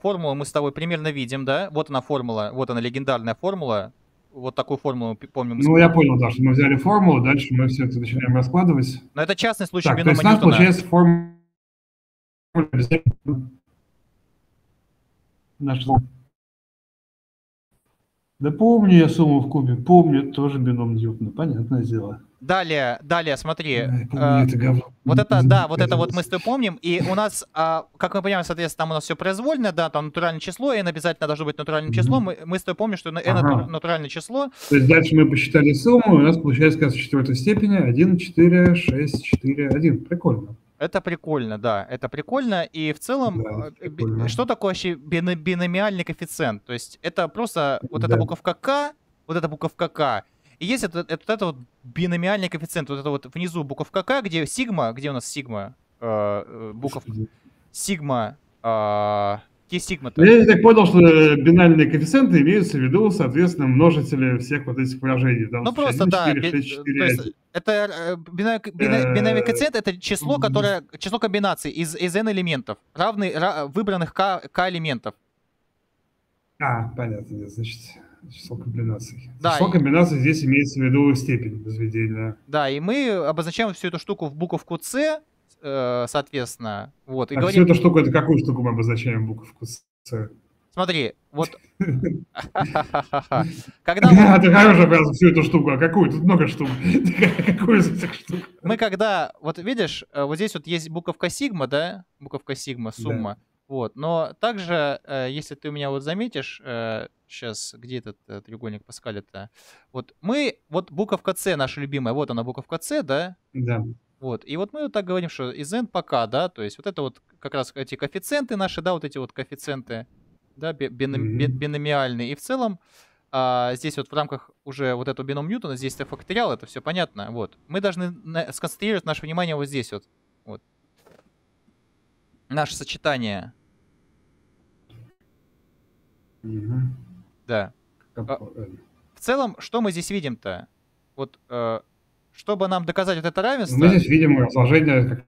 Формулу мы с тобой примерно видим, да? Вот она формула, вот она легендарная формула. Вот такую формулу помним. Ну, я понял, да, что мы взяли формулу, дальше мы все это начинаем раскладывать. Но это частный случай бинома Ньютона. Так, то есть у нас получается формула... Наш... Да помню я сумму в кубе, помню, тоже бином Ньютона, понятное дело. Далее, далее, смотри, а, это вот это, да, вот это вот мы с тобой помним, и у нас, а, как мы понимаем, соответственно, там у нас все произвольно, да, там натуральное число, n обязательно должно быть натуральным числом, мы, мы с тобой помним, что n ага. натуральное число. То есть дальше мы посчитали сумму, и у нас получается, как в четвертой степени, один, четыре, шесть, четыре, один, прикольно. Это прикольно, да, это прикольно, и в целом, да, что такое вообще биномиальный коэффициент, то есть это просто вот да. эта буковка К, вот эта буковка К. И есть этот, этот, этот вот биномиальный коэффициент, вот это вот внизу буковка К, где сигма, где у нас сигма, э, буковка, сигма, э, где сигма-то? Я так понял, что бинарные коэффициенты имеются в виду, соответственно, множители всех вот этих выражений. Ну просто, один, четыре, да, шесть, четыре, это бина, бина, бинарный коэффициент, это число, которое, число комбинаций из, из n элементов, равны, ра, выбранных k, k элементов. А, понятно, значит... Число комбинаций. Да, число комбинаций и... здесь имеется в виду степень возведения. Да, и мы обозначаем всю эту штуку в буковку С, э, соответственно. Вот, и а говорим... всю эту штуку, это какую штуку мы обозначаем в буковку С? Смотри, вот... Когда ты хорошо прям всю эту штуку, а какую? Тут много штук. Какую из этих штук? Мы когда... Вот видишь, вот здесь вот есть буковка сигма, да? Буковка сигма, сумма. Вот, но также, э, если ты у меня вот заметишь, э, сейчас, где этот э, треугольник Паскаля-то, вот мы, вот буковка С наша любимая, вот она буковка С, да? Да. Вот, и вот мы вот так говорим, что из n по k, да, то есть вот это вот как раз эти коэффициенты наши, да, вот эти вот коэффициенты, да, биномиальные, и в целом э, здесь вот в рамках уже вот этого бином Ньютона, здесь это факториал, это все понятно, вот. Мы должны сконцентрировать наше внимание вот здесь вот, вот. Наше сочетание. Угу. Да. В целом, что мы здесь видим-то? Вот, чтобы нам доказать вот это равенство... Мы здесь видим разложение как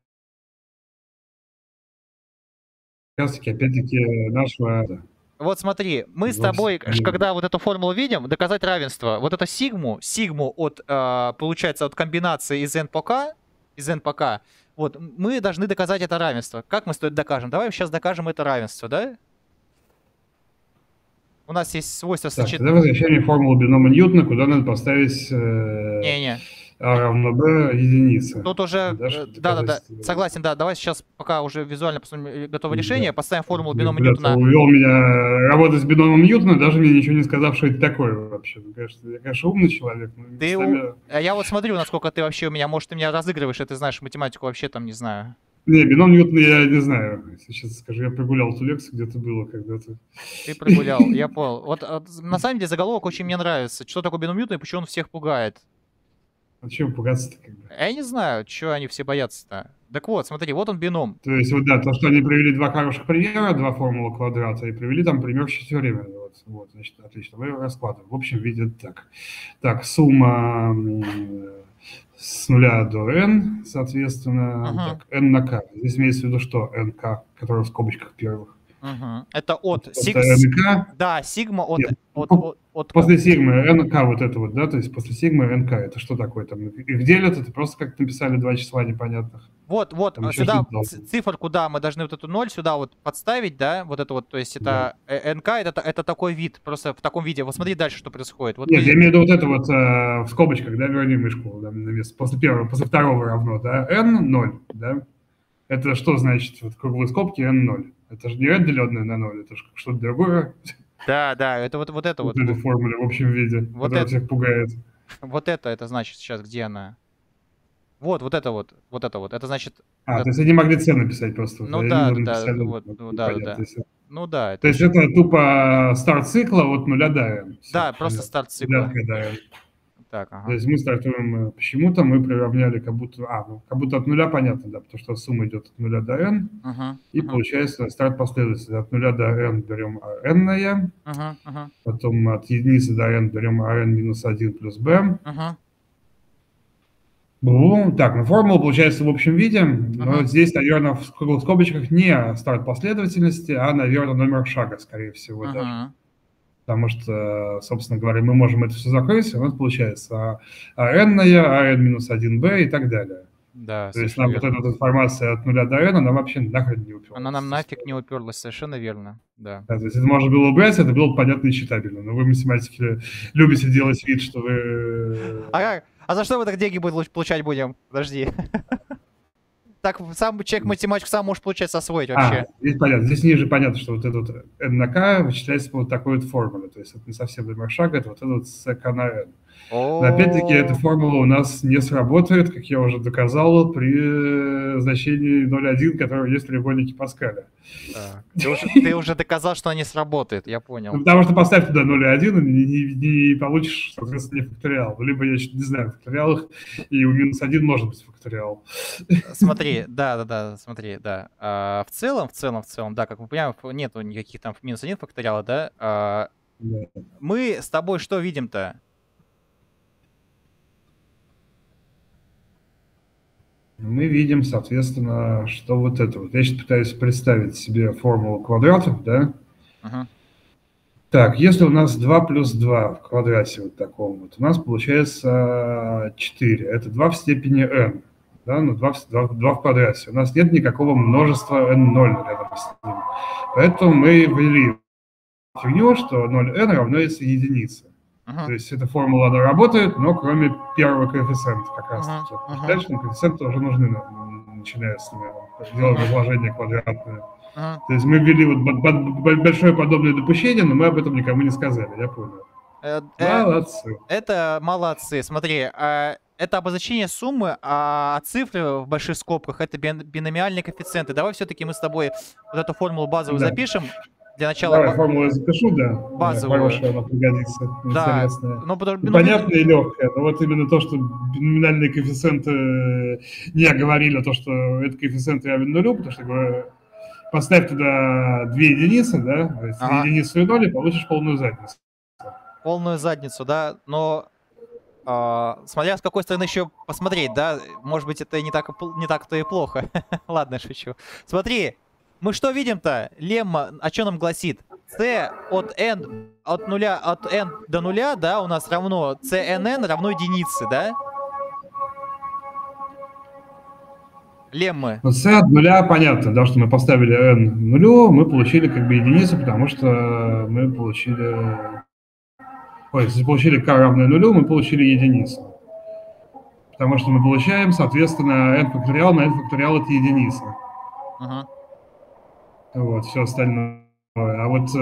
раз-таки, опять-таки, нашего... Вот смотри, мы с тобой, когда вот эту формулу видим, доказать равенство. Вот это сигму, сигму от, получается, от комбинации из n по k, из n по k. Вот, мы должны доказать это равенство. Как мы стоит докажем? Давай сейчас докажем это равенство, да? У нас есть свойство сочетания. Тогда возвращаем формулу бинома Ньютона, куда надо поставить э... не, не. А равно b единица. Тут уже, да-да-да, согласен, да. Давай сейчас пока уже визуально посмотрим, готово решение, да. Поставим формулу бинома Блин, Ньютона. Увел меня работать с биномом Ньютона, даже мне ничего не сказав, что это такое вообще. Ну, конечно, я, конечно, умный человек. Но ты местами... у... Я вот смотрю, насколько ты вообще у меня, может, ты меня разыгрываешь, а ты знаешь математику вообще там, не знаю. Не, бином Ньютона я не знаю. Сейчас скажу, я прогулял эту лекцию, где-то было когда-то. Ты прогулял, я понял. Вот на самом деле заголовок очень мне нравится. Что такое бином Ньютона и почему он всех пугает? А чего пугаться-то? Я не знаю, чего они все боятся-то. Так вот, смотри, вот он бином. То есть, вот да, то, что они привели два хороших примера, два формулы квадрата, и привели там пример в счете времени. Вот, вот, значит, отлично. Мы его раскладываем. В общем, видят так. Так, сумма с нуля до n, соответственно, uh-huh. так, n на k. Здесь имеется в виду, что nk, которая в скобочках первых. Uh-huh. Это от сигма. Сиг... Да, сигма от... От, от, от после сигмы nk вот это вот, да, то есть после сигмы nk, это что такое там? Их делят, это просто как-то написали два числа непонятных. Вот, вот, там сюда циферку, да, мы должны вот эту ноль сюда вот подставить, да, вот это вот, то есть это да. nk, это, это такой вид, просто в таком виде. Вот смотри дальше, что происходит. Вот. Нет, ты... я имею в виду вот это вот э, в скобочках, да, верни мышку да, на место, после первого, после второго равно, да, n, ноль, да. Это что значит, вот круглые скобки n, ноль? Это же не n, деленное на ноль, это же что-то другое. Да, да, это вот, вот это вот. Вот эта формула в общем виде, вот которая это... всех пугает. Вот это, это значит сейчас, где она? Вот, вот это вот, вот это вот, это значит... А, это... то есть они могли цену написать просто. Ну вот, да, да, написали, вот, ну, да, да. То есть, ну, да это... то есть это тупо старт цикла от нуля до n. Да, все, просто старт цикла. Так, ага. То есть мы стартуем, почему-то мы приравняли, как будто, а, ну, как будто от нуля понятно, да, потому что сумма идет от нуля до n, ага, и ага. получается старт последовательности от нуля до n берем n-ное, ага, ага. потом от единицы до n берем n минус один плюс b. Ага. Бу так, ну формула получается в общем виде, но ага. здесь, наверное, в круглых скобочках не старт последовательности, а, наверное, номер шага, скорее всего, ага. даже. Потому что, собственно говоря, мы можем это все закрыть, у нас получается АН, АН минус один Б и так далее. Да, то есть нам верно. Вот эта информация от нуля до n, она вообще нахрен не уперлась. Она нам нафиг не уперлась, совершенно верно. Да. Да, то есть это можно было убрать, это было понятно и читабельно. Но вы, математики, любите делать вид, что вы... А, а за что мы так деньги получать будем? Подожди. Так сам человек математик сам может, получается, освоить вообще. А, здесь понятно. Здесь ниже понятно, что вот этот вот n на k вычисляется по вот такой вот формуле. То есть это не совсем номер шага, это вот этот вот с k на n. Но опять-таки эта формула у нас не сработает, как я уже доказал, при значении ноль один, которое есть в треугольнике Паскаля. Так, ты, уже, ты уже доказал, что она не сработает, я понял. Ну, потому что поставь туда ноль один и не, не, не получишь, соответственно, не факториал. Либо я еще не знаю о факториалах, и у минус один может быть факториал. Смотри, да-да-да, смотри, да. А, в целом, в целом, в целом, да, как мы понимаем, нету никаких там минус один факториала, да? А, да. Мы с тобой что видим-то? Мы видим, соответственно, что вот это вот. Я сейчас пытаюсь представить себе формулу квадратов, да? Ага. Так, если у нас два плюс два в квадрате вот таком вот, у нас получается четыре. Это два в степени n. Да? Ну, два, в, два, два в квадрате. У нас нет никакого множества n ноль рядом с ним. Поэтому мы ввели фигню, что ноль n равно единице. Uh-huh. То есть эта формула, она работает, но кроме первого коэффициента как раз-таки. Uh-huh. Дальше коэффициенты уже нужны, начиная с него, делаем разложение квадратное. Uh-huh. То есть мы ввели вот большое подобное допущение, но мы об этом никому не сказали, я понял. Uh-huh. Молодцы. Это молодцы. Смотри, это обозначение суммы, а цифры в больших скобках — это биномиальные коэффициенты. Давай все-таки мы с тобой вот эту формулу базовую да. запишем. Для начала давай баз... формулу я запишу, да. Базовую. Хорошая, она пригодится. Да. Интересная. Но, но... Понятная и легкая. Но вот именно то, что номинальные коэффициенты не говорили, то, что этот коэффициент равен нулю, потому что говорю, поставь туда две единицы, да, ага. единицу и ноль, получишь полную задницу. Полную задницу, да, но... Uh, смотря с какой стороны еще посмотреть, да, может быть, это не так, не так-то и плохо. Ладно, шучу. Смотри, мы что видим-то? Лемма, о чем нам гласит? c от n, от нуля, от n до нуля, да, у нас равно cnn равно единице, да? Леммы. Ну, c от нуля понятно, да, что мы поставили n в нулю, мы получили как бы единицу, потому что мы получили... Ой, если получили k равное нулю, мы получили единицу. Потому что мы получаем, соответственно, n факториал на n факториал от единицы. Ага. Вот, все остальное. А вот, э...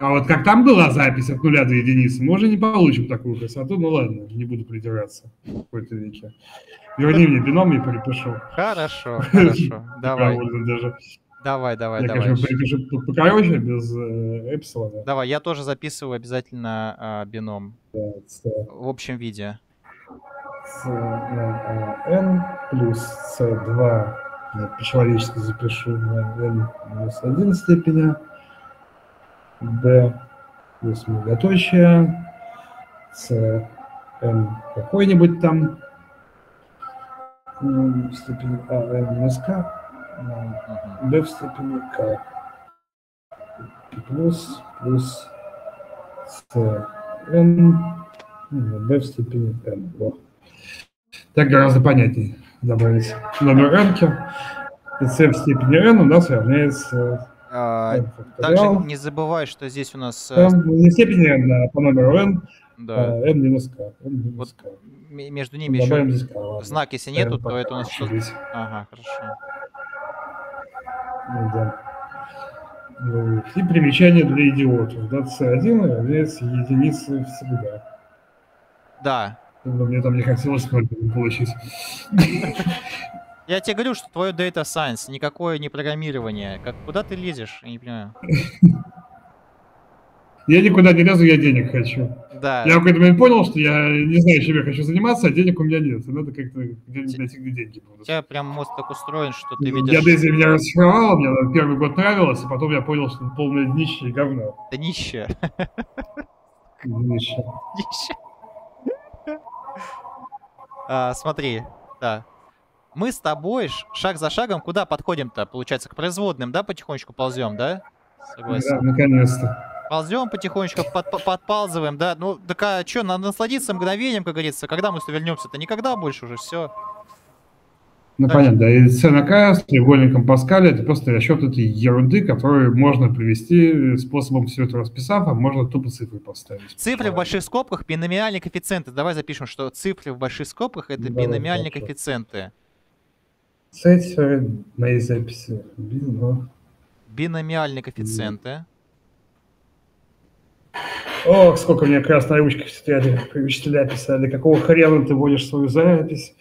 а вот как там была запись от нуля до единицы, мы уже не получим такую красоту. Ну ладно, не буду придираться в какой-то веке. Верни мне бином и перепишу. Хорошо, хорошо. Давай. Давай, давай, я, давай. Я, конечно, перепишу покороче, без эпсилона. Давай, я тоже записываю обязательно э, бином. Да, с... В общем виде. cn плюс c два... Я по-человечески запишу на n минус один степени, b плюс многоточие, c М какой-нибудь там М в степени А, М в СК, Б в степени К, плюс, плюс С, Н, Б в степени Н. Вот. Так гораздо понятнее добавить номер N, и С в степени N у нас равняется... А, также не забывай, что здесь у нас... N, не степени N, а по номеру N, да. N минус K. N минус K. Вот между ними добавим еще K, знак, если N нету, то это у нас что-то... Ага, хорошо. Ну, да. И примечание для идиотов. Да, С один является единицей всегда. Да. Мне там не хотелось сколько получить. Я тебе говорю, что твое Data Science, никакое не программирование. Как, куда ты лезешь? Я не понимаю. Я никуда не лезу, я денег хочу. Да. Я в какой-то момент понял, что я не знаю, чем я хочу заниматься, а денег у меня нет. Надо как-то найти, где деньги будут. У тебя прям мозг так устроен, что ты видишь... Я Дейзи меня расшифровала, мне первый год нравилось, а потом я понял, что это полное днище и говно. Да нищее. Днище. А, смотри, да. Мы с тобой шаг за шагом куда подходим-то? Получается, к производным, да, потихонечку ползем, да? Согласен. Да, наконец-то. Ползем потихонечку, под, подползываем, да. Ну, так а что, надо насладиться мгновением, как говорится. Когда мы вернемся-то? Никогда больше уже, все. Ну, так. Понятно, да. И С на К с треугольником Паскаля — это просто расчет этой ерунды, которую можно привести способом все это расписав, а можно тупо цифры поставить. Цифры в больших скобках — биномиальные коэффициенты. Давай запишем, что цифры в больших скобках — это давай, биномиальные хорошо. Коэффициенты. Цифры моей записи. Бино. Биномиальные коэффициенты. Ох, сколько мне красной ручки стояли, учителя писали. Какого хрена ты вводишь свою запись?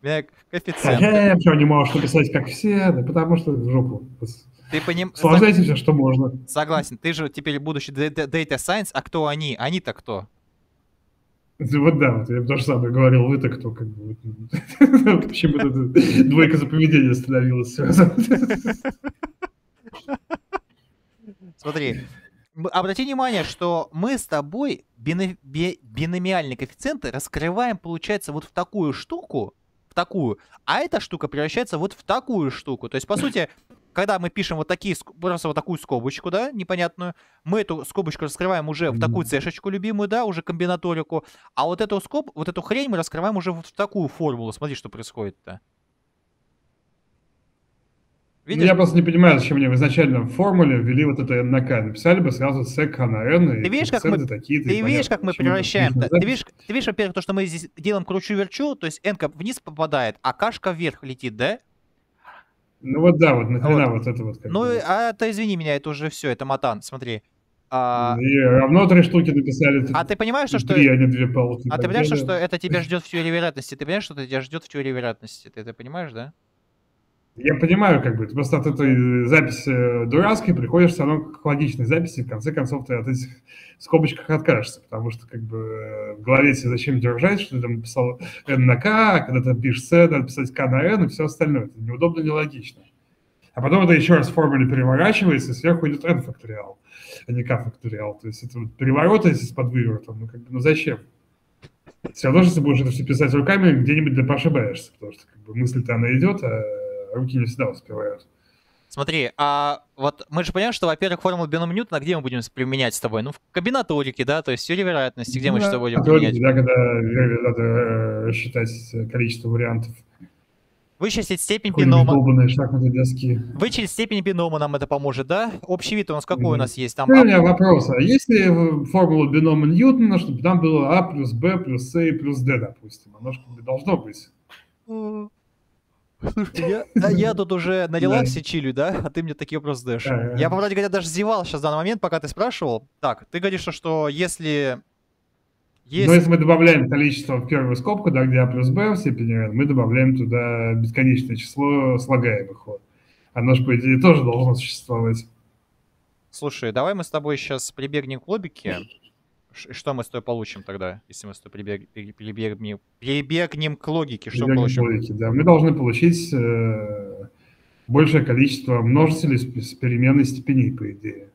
Коэффициент. А я вообще не можешь написать, как все, да, потому что в жопу. Ты поним... Сложайте Сог... все, что можно. Согласен. Ты же теперь будущий Data Science, а кто они? Они-то кто? Вот да, вот я тоже самое говорил, вы-то кто, как бы. Почему-то двойка за поведение становилась сразу. Смотри, обрати внимание, что мы с тобой биномиальные коэффициенты раскрываем, получается, вот в такую штуку, в такую, а эта штука превращается вот в такую штуку. То есть, по сути, когда мы пишем вот такие, просто вот такую скобочку, да, непонятную, мы эту скобочку раскрываем уже в такую цешечку любимую, да, уже комбинаторику, а вот эту скоб, вот эту хрень мы раскрываем уже вот в такую формулу. Смотри, что происходит-то. Видишь? Я просто не понимаю, зачем мне в изначальном формуле ввели вот это N на K. Написали бы сразу С, К на N. Ты видишь, как мы, такие, ты видишь, как мы превращаем? Ты видишь, ты видишь, во-первых, то, что мы здесь делаем кручу-верчу, то есть N вниз попадает, а Кашка вверх летит, да? Ну вот да, вот нахрена вот, вот это вот. Ну а это, извини меня, это уже все, это матан, смотри. А... И равно три штуки написали. А ты понимаешь, что... Три, а не две палки. А ты понимаешь, что, что это тебя ждет в теории вероятности? Ты понимаешь, что это тебя ждет в теории вероятности? Ты это понимаешь, да? Я понимаю, как бы, ты просто от этой записи дурацкой приходишь все равно к логичной записи, и в конце концов ты от этих скобочках откажешься, потому что, как бы, в голове тебе зачем держать, что ты там писал N на K, а когда ты пишешь С, надо писать K на N и все остальное. Это неудобно, нелогично. А потом это еще раз в формуле переворачивается, и сверху идет N факториал, а не K факториал. То есть это вот переворот здесь под выворотом, ну, как бы, ну зачем? Все равно, если будешь это все писать руками, где-нибудь да пошибаешься, потому что, как бы, мысль-то она идет, а руки не всегда успевают. Смотри, а вот мы же понимаем, что, во-первых, формулу Бинома Ньютона где мы будем применять с тобой? Ну, в комбинаторике, да, то есть в теории вероятности, где ну, мы что будем применять? Да, когда надо считать количество вариантов. Вычислить степень бинома. Вычислить степень бинома нам это поможет, да? Общий вид у нас какой mm-hmm. у нас есть? Там у меня вопрос. А если формула Бинома Ньютона, чтобы там было А плюс Б плюс С и плюс Д, допустим, оно же должно быть. Mm. Слушайте, я, я тут уже на релаксе чилю, да? А ты мне такие вопросы даешь. А, я, по правде говоря, даже зевал сейчас в данный момент, пока ты спрашивал. Так, ты говоришь, что, что если... Есть... Ну, если мы добавляем количество в первую скобку, да, где А плюс Б в степени N, мы добавляем туда бесконечное число слагаемых. Вот. Оно же, по идее, тоже должно существовать. Слушай, давай мы с тобой сейчас прибегнем к логике. Что мы с тобой получим тогда, если мы с тобой прибег... прибегнем... прибегнем к логике? Что прибегнем получим? К логике, да. Мы должны получить э, большее количество множителей с переменной степени, по идее.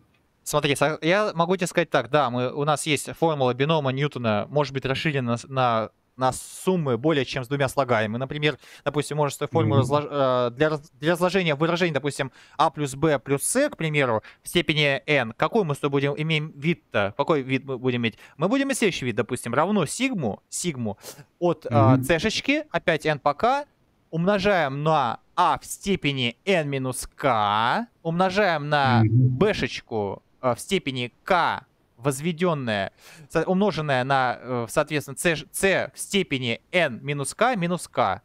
Смотри, я могу тебе сказать так, да, мы, у нас есть формула бинома Ньютона, может быть расширена на, на, на суммы более чем с двумя слагаемыми. Например, допустим, множественную формулу mm-hmm. для, для разложения выражений, допустим, а плюс b плюс c, к примеру, в степени n. Какой мы с тобой будем имеем вид-то? Какой вид мы будем иметь? Мы будем иметь следующий вид, допустим, равно сигму, сигму от mm-hmm. c-шечки, опять n по k, умножаем на а в степени n минус k, умножаем на b-шечку в степени k, возведенное, умноженное на, соответственно, c, c в степени n минус k минус k.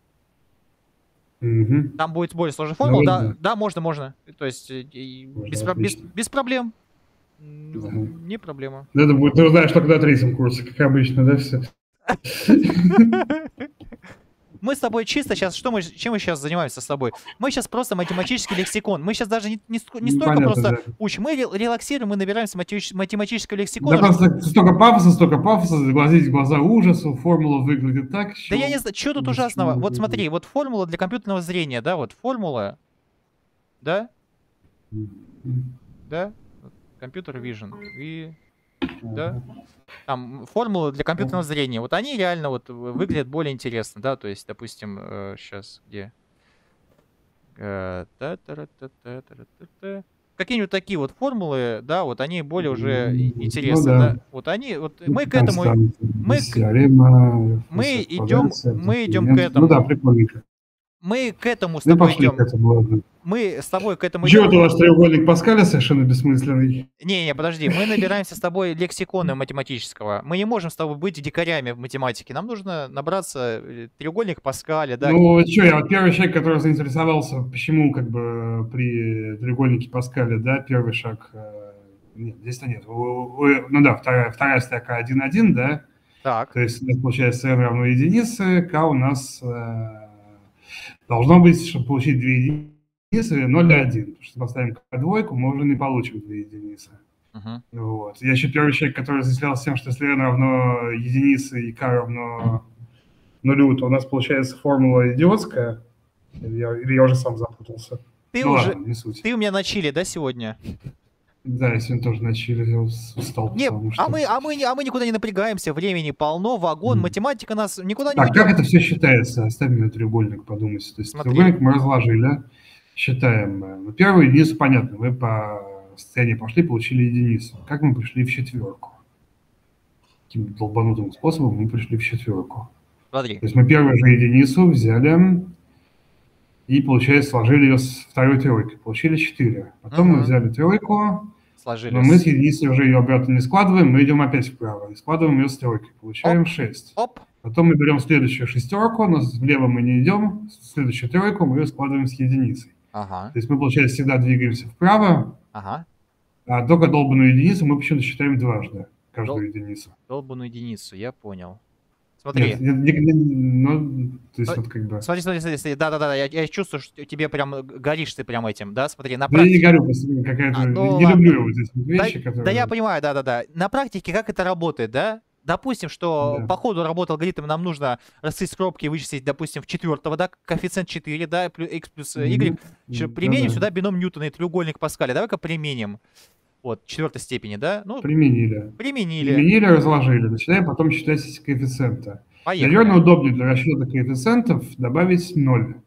Mm-hmm. Там будет более сложная формула. Да, да, да, можно, можно. То есть можно, без, про, без, без проблем. Mm-hmm. Не проблема. Это будет, ты узнаешь только на третьем курсе, как обычно, да, все? Мы с тобой чисто сейчас, что мы, чем мы сейчас занимаемся с тобой? Мы сейчас просто математический лексикон. Мы сейчас даже не, не, не столько Понятно, просто да. учим, мы релаксируем и набираем математического лексикона. Да просто столько пафоса, столько пафоса, глазеть глаза ужасу, формула выглядит так. Что... Да я не знаю, что тут ужасного? Вот смотри, вот формула для компьютерного зрения, да, вот формула, да, да, компьютер вижн и... Да? Там формулы для компьютерного зрения. Вот они реально вот выглядят более интересно, да, то есть, допустим, э, сейчас где э, какие-нибудь такие вот формулы, да, вот они более уже интересны. Ну, да. Да? Вот они, вот мы к этому, мы, теорема, мы идем, мы идем к этому. Ну, да, прикольненько. Мы к этому с тобой идем. Этому, мы с тобой к этому идем. Чего-то у вас треугольник Паскаля совершенно бессмысленный. Не-не, подожди. Мы набираемся с тобой лексикона математического. Мы не можем с тобой быть дикарями в математике. Нам нужно набраться треугольник Паскаля. Да. Ну, что, я вот первый человек, который заинтересовался, почему как бы при треугольнике Паскаля, да, первый шаг... Нет, здесь-то нет. Ну да, вторая, вторая строка один один, да? Так. То есть у нас получается n равно единице, k у нас... Должно быть, чтобы получить две единицы, ноль и один. Потому что поставим двойку, мы уже не получим две единицы. Uh-huh. Вот. Я еще первый человек, который разъяснялся тем, что если n равно единице и k равно нулю, то у нас получается формула идиотская. Или я, или я уже сам запутался. Ты, ну, уже... ладно, не суть. Ты у меня на чиле, да, сегодня? Да, я сегодня тоже начали, я устал. Нет, что... а, мы, а, мы, а мы никуда не напрягаемся, времени полно, вагон, mm. математика нас никуда не... А как это все считается? Оставь мне треугольник, подумайте. То есть Смотри. треугольник мы разложили, да? Считаем. Ну, первую единицу, понятно, мы по сцене пошли, получили единицу. Как мы пришли в четверку? Каким долбанутым способом мы пришли в четверку. Смотри. То есть мы первую же единицу взяли... И, получается, сложили ее с второй тройкой. Получили четыре. Потом uh-huh. мы взяли тройку. Сложили. Но мы с единицей уже ее обратно не складываем. Мы идем опять вправо. И складываем ее с тройкой. Получаем Оп. шесть. Оп. Потом мы берем следующую шестерку. Но влево мы не идем. Следующую тройку мы ее складываем с единицей. Uh-huh. То есть мы, получается, всегда двигаемся вправо. Uh-huh. А только долбанную единицу мы почему-то считаем дважды. Каждую Дол... единицу. Долбанную единицу, я понял. Смотри. Нет, не, не, ну, то есть, вот как бы... Смотри, смотри, смотри, да-да-да, я, я чувствую, что тебе прям горишь ты прям этим, да, смотри, на практике... Да я не горю, просто какая-то... А, ну, не ладно. люблю вот эти вещи, да, которые... Да я понимаю, да-да-да. На практике как это работает, да? Допустим, что да. по ходу работы алгоритма нам нужно рассыть скобки и вычислить, допустим, в четвертого, да, коэффициент четыре, да, x плюс y. Mm-hmm. Применим да-да. сюда бином Ньютона и треугольник Паскаля. Давай-ка применим. Вот, четвертой степени, да? Ну, применили. Применили. Применили, разложили. Начинаем потом считать коэффициенты. Поехали. Наверное, удобнее для расчета коэффициентов добавить ноль.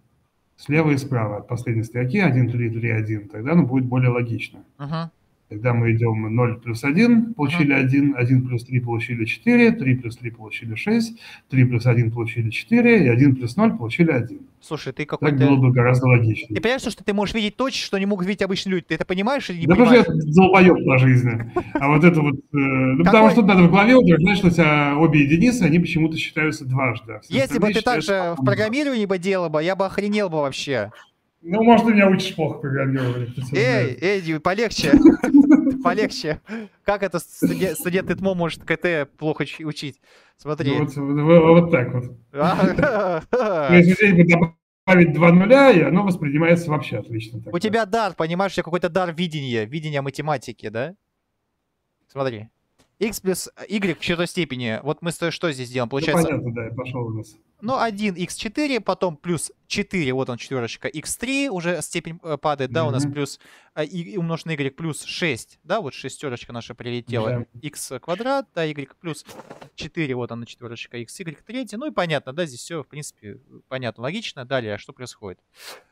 Слева и справа от последней строки один, три, три, один. Тогда оно будет более логично. Uh-huh. Тогда мы идем ноль плюс один, получили uh-huh. один, один плюс три получили четыре, три плюс три получили шесть, три плюс один получили четыре, и один плюс ноль получили один. Слушай, ты какой-то... Так было бы гораздо логичнее. Ты понимаешь, что ты можешь видеть то, что не могут видеть обычные люди? Ты это понимаешь или не да понимаешь? Да потому что я долбоёб по жизни. А вот это вот... Ну потому что надо в голове удержать, что у тебя обе единицы, они почему-то считаются дважды. Если бы ты так же в программировании бы делал бы, я бы охренел бы вообще. Ну, может, ты меня учишь плохо программировать. Эй, эй, полегче. Полегче. Как это студент ИТМО может КТ плохо учить? Смотри. Вот так вот. Если добавить два нуля, и оно воспринимается вообще отлично. У тебя дар, понимаешь, у тебя какой-то дар видения, видения математики, да? Смотри. X плюс Y в четвертой степени. Вот мы что здесь делаем? Получается... Ну, понятно, да, я пошел у нас. но один икс четыре, потом плюс четыре, вот он четверочка, икс три, уже степень падает, да, mm-hmm. у нас плюс, и умножить на y плюс шесть, да, вот шестерочка наша прилетела, yeah. x квадрат, да, y плюс четыре, вот она четверочка, икс игрек три, ну и понятно, да, здесь все, в принципе, понятно, логично, далее, что происходит?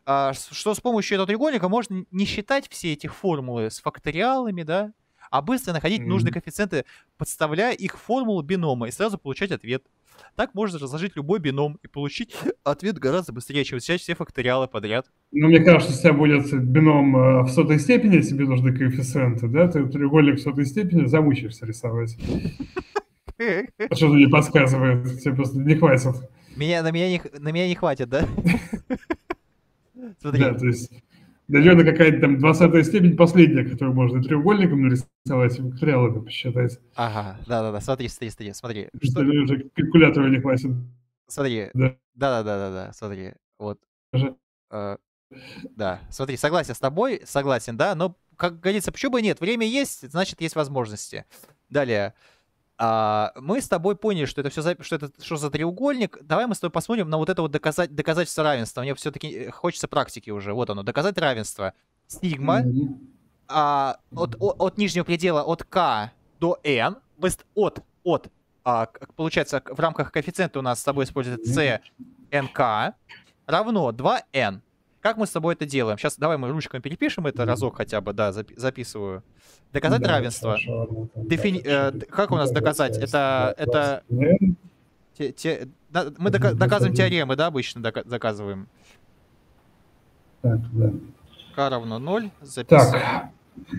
А, что с помощью этого треугольника можно не считать все эти формулы с факториалами, да, а быстро находить mm-hmm. нужные коэффициенты, подставляя их в формулу бинома, и сразу получать ответ. Так можно разложить любой бином и получить ответ гораздо быстрее, чем сейчас все факториалы подряд. Ну, мне кажется, у тебя будет бином в сотой степени, если тебе нужны коэффициенты, да? Ты треугольник в сотой степени замучаешься рисовать. Что-то мне подсказывает, тебе просто не хватит. Меня, на, меня не, на меня не хватит, да? Смотри. Да, то есть... Наверное, какая-то там двадцатая степень последняя, которую можно треугольником нарисовать, факториалы посчитать. Ага, да-да-да, смотри, смотри, смотри, смотри. Что... Уже калькулятора не хватит. Смотри, да-да-да-да, смотри, вот. Э, да, смотри, согласен с тобой, согласен, да, но, как говорится, почему бы нет, время есть, значит, есть возможности. Далее. А, мы с тобой поняли, что это все за, что это что за треугольник. Давай мы с тобой посмотрим на вот это вот доказать, доказательство равенства. Мне все-таки хочется практики уже. Вот оно, доказать равенство. Сигма mm-hmm. а, от, от, от нижнего предела от k до n, от, от а, получается, в рамках коэффициента у нас с тобой используется c nk равно два эн. Как мы с тобой это делаем? Сейчас давай мы ручками перепишем это разок хотя бы, да, записываю. Доказать да, равенство. Хорошо, Дефини... э, как у нас доказать? Это... это... Те, те... Мы дока... доказываем теоремы, да, обычно дока... доказываем. Так, да. k равно ноль. Записываем. Так,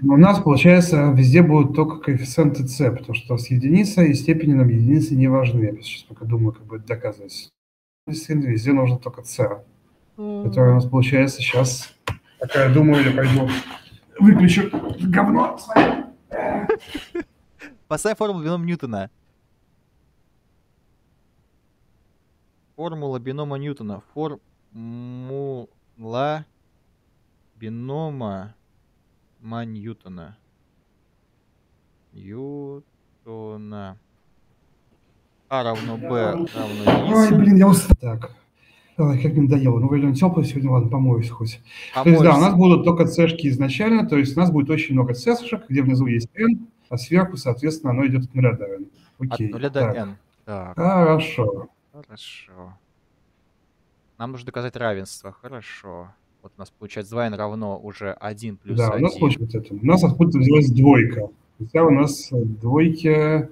у нас получается везде будут только коэффициенты c, потому что у нас единица и степени нам единицы не важны. Я сейчас пока думаю, как будет доказывать. Везде нужно только c. Которая у нас получается сейчас. Такая, думаю, я пойду выключу говно. Поставь формулу бинома Ньютона. Формула бинома Ньютона. Формула бинома Ньютона. Ньютона. А равно b равно десять. Ой, блин, я устал. Так. Ой, как мне надоело. Ну, вроде он теплый сегодня, ладно, помоюсь хоть. Помоюсь. То есть, да, у нас будут только цешки изначально, то есть у нас будет очень много цешек, где внизу есть n, а сверху, соответственно, оно идет от нуля до n. Окей. От нуля до n. Так. Хорошо. Хорошо. Нам нужно доказать равенство. Хорошо. Вот у нас получается два эн равно уже один плюс да, один. Да, у нас получается это. У нас откуда-то взялась двойка. Хотя у нас двойки...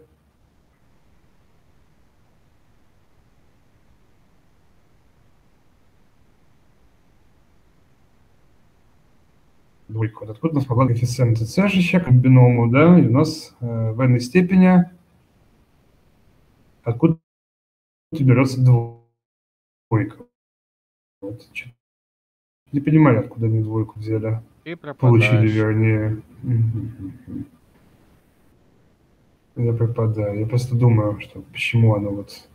Двойку. Вот откуда у нас попал коэффициент c к биному, да, и у нас э, в n степени откуда берется двойка. Вот. Не понимаю, откуда они двойку взяли. И получили, вернее. Я пропадаю. Я просто думаю, что почему оно вот...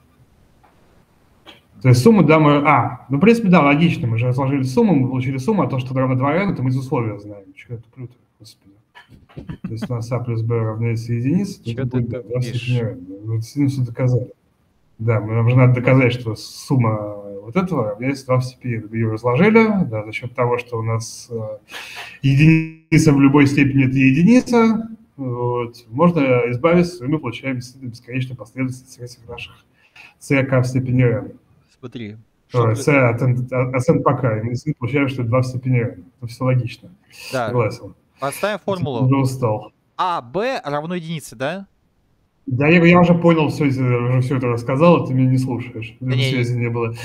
То есть сумму, да, мы... А, ну, в принципе, да, логично. Мы же разложили сумму, мы получили сумму, а то, что равно два эн, это мы из условия знаем. Чего это плюс, господи. То есть у нас а плюс b равняется единице, то это будет два степени. Мы действительно все доказали. Да, нам же надо доказать, что сумма вот этого равняется два в степени. Мы ее разложили, да, за счет того, что у нас единица в любой степени это единица, вот, можно избавиться, и мы получаем бесконечную последовательность этих наших ck в степени n. Смотри. Что с от n пока. Мы получаем, что это два в степени n. Это все логично. Да. Согласен. Поставим формулу. Я устал. А, b равно единице, да? Да, я, я уже понял, все, я уже все это рассказал, а ты меня не слушаешь. Да связи не было.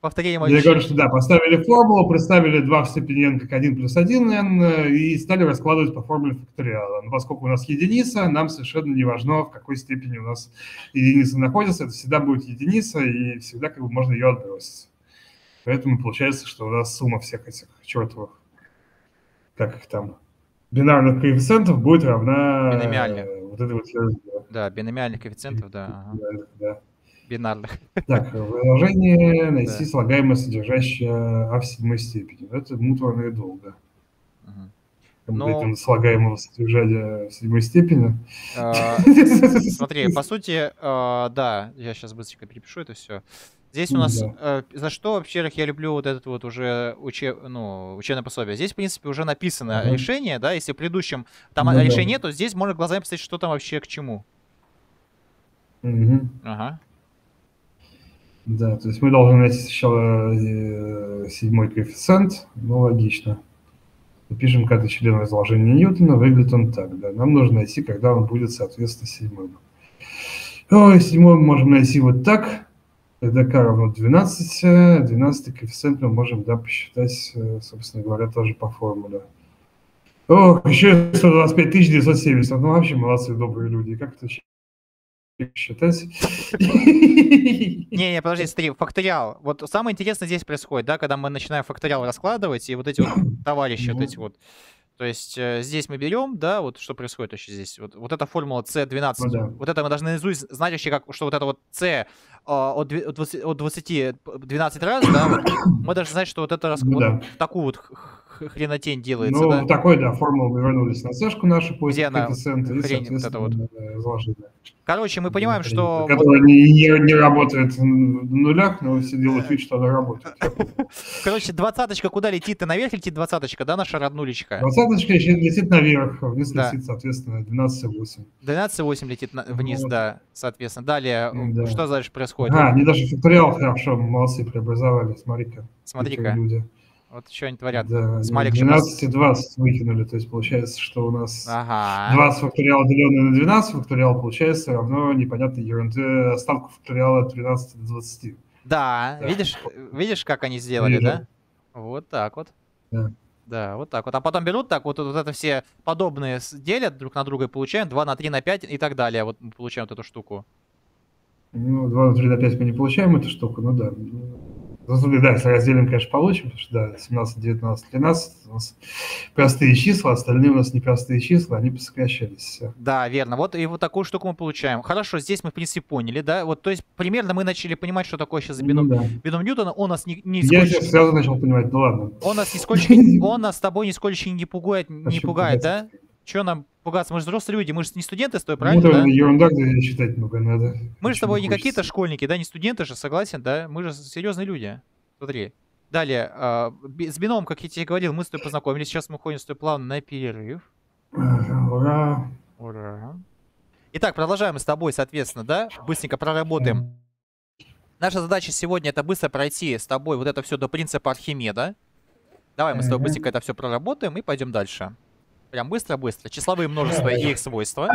Повторение мое. Я говорю, что да, поставили формулу, представили два в степени n как один плюс один эн и стали раскладывать по формуле факториала. Но поскольку у нас единица, нам совершенно не важно, в какой степени у нас единица находится. Это всегда будет единица, и всегда как бы можно ее отбросить. Поэтому получается, что у нас сумма всех этих чертовых, как их там, бинарных коэффициентов будет равна... Биномиальных. Вот это вот, да, биномиальных коэффициентов, да. Ага. Да. Бинарных. Так, выражение найти да. слагаемое, содержащее а в седьмой степени. Это муторно и долго. Угу. Но... слагаемого содержания седьмой степени. Смотри, по сути, да, я сейчас быстренько перепишу это все. Здесь у нас, за что вообще я люблю вот этот вот уже учебное пособие. Здесь, в принципе, уже написано решение, да, если в предыдущем там решения нет, то здесь можно глазами посмотреть, что там вообще к чему. Ага. Да, то есть мы должны найти сначала седьмой коэффициент, ну, логично. Пишем коэффициент члена изложения Ньютона, выглядит он так, да. Нам нужно найти, когда он будет, соответственно, седьмым. Ой, седьмой мы можем найти вот так, тогда k равно двенадцать, двенадцатый коэффициент мы можем, да, посчитать, собственно говоря, тоже по формуле. Ох, еще сто двадцать пять тысяч девятьсот семьдесят, ну вообще молодцы, добрые люди, как это считать? Не, не, подожди, смотри, факториал. Вот самое интересное здесь происходит, да, когда мы начинаем факториал раскладывать, и вот эти вот товарищи, вот эти вот. То есть здесь мы берем, да, вот что происходит вообще здесь. Вот, вот эта формула си двенадцать, ну, да. Вот это мы должны наизусть знать вообще, как, что вот это вот C от двадцати, двенадцать раз, да, вот, мы должны знать, что вот это ну, вот да. Такую вот хренотень делается. Ну, да? Такой, да, формулу мы вернулись на сэшку нашу, поиск коэффициента и, соответственно, вот вот. Изложение. Короче, мы понимаем, да, что... Которая вот... не, не работает в нулях, но все делают вид, что она работает. Короче, двадцаточка куда летит-то? Наверх летит двадцаточка, да, наша роднулечка? Двадцаточка еще летит наверх, вниз да. Летит, соответственно, двенадцать целых восемь. двенадцать целых восемь летит вниз, вот. Да, соответственно. Далее, да. Что дальше происходит? А, не даже факториал, хорошо, молодцы, преобразовали, смотри-ка. Смотри-ка. Вот что они творят. Да, двенадцать и двадцать выкинули, то есть получается, что у нас ага. двадцать факториал, деленное на двенадцать факториал, получается равно непонятной ерунде оставку факториала от тринадцати до двадцати. Да, да. Видишь, видишь, как они сделали, вижу. Да? Вот так вот. Да. Да, вот так вот. А потом берут так, вот, вот это все подобные делят друг на друга и получаем два на три на пять и так далее. Вот мы получаем вот эту штуку. Ну, два на три на пять мы не получаем эту штуку, ну да. Да, если разделим, конечно, получим, потому что да, семнадцать, девятнадцать, тринадцать у нас простые числа, остальные у нас непростые числа, они посокращались. Да, верно. Вот и вот такую штуку мы получаем. Хорошо, здесь мы, в принципе, поняли, да? Вот, то есть, примерно мы начали понимать, что такое сейчас бином, ну, да. Бином Ньютона. Он нас не, не Я скольч... сразу начал понимать, ну ладно. Он нас, не он нас с тобой нисколько не пугает, не пугает, да? Че нам пугаться? Мы же взрослые люди, мы же не студенты с тобой, правильно? Ну, да, ерунда, где считать много надо. Мы же с тобой не какие-то школьники, да, не студенты же, согласен, да? Мы же серьезные люди. Смотри. Далее, с бином, как я тебе говорил, мы с тобой познакомились. Сейчас мы ходим с тобой плавно на перерыв. Ура. Ура. Итак, продолжаем с тобой, соответственно, да? Быстренько проработаем. Наша задача сегодня это быстро пройти с тобой вот это все до принципа Архимеда. Давай мы с тобой быстренько это все проработаем и пойдем дальше. Прям быстро-быстро. Числовые множества и их свойства.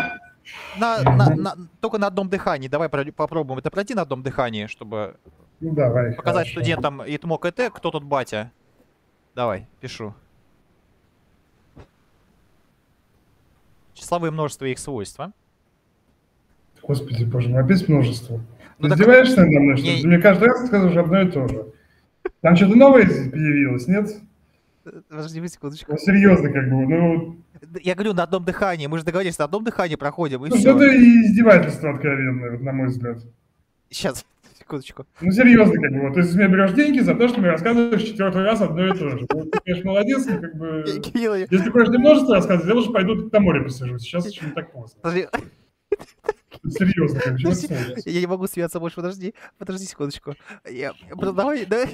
На, на, на, только на одном дыхании. Давай про, попробуем это пройти на одном дыхании, чтобы ну, давай, показать хорошо. Студентам ИТМО КТ, кто тут батя. Давай, пишу. Числовые множества и их свойства. Господи, боже мой, опять множество. Ну, ты издеваешься так... надо мной, что не... мне каждый раз скажешь одно и то же. Там что-то новое появилось, нет? Подожди, секундочку. Ну, серьезно, как бы, ну... Я говорю, на одном дыхании, мы же договорились, на одном дыхании проходим, и ну, все. Ну, это издевательство откровенное, на мой взгляд. Сейчас, секундочку. Ну, серьезно, как бы, вот, то есть, ты мне берешь деньги за то, что мне рассказываешь четвертый раз одно и то же. Вот, ты, конечно, молодец, но, как бы... Если ты хочешь не множество рассказывать, я лучше пойду на море посижу, сейчас еще не так поздно. Подожди. Серьезно, как бы, я не могу смеяться больше, подожди, подожди секундочку. Я... Давай, давай...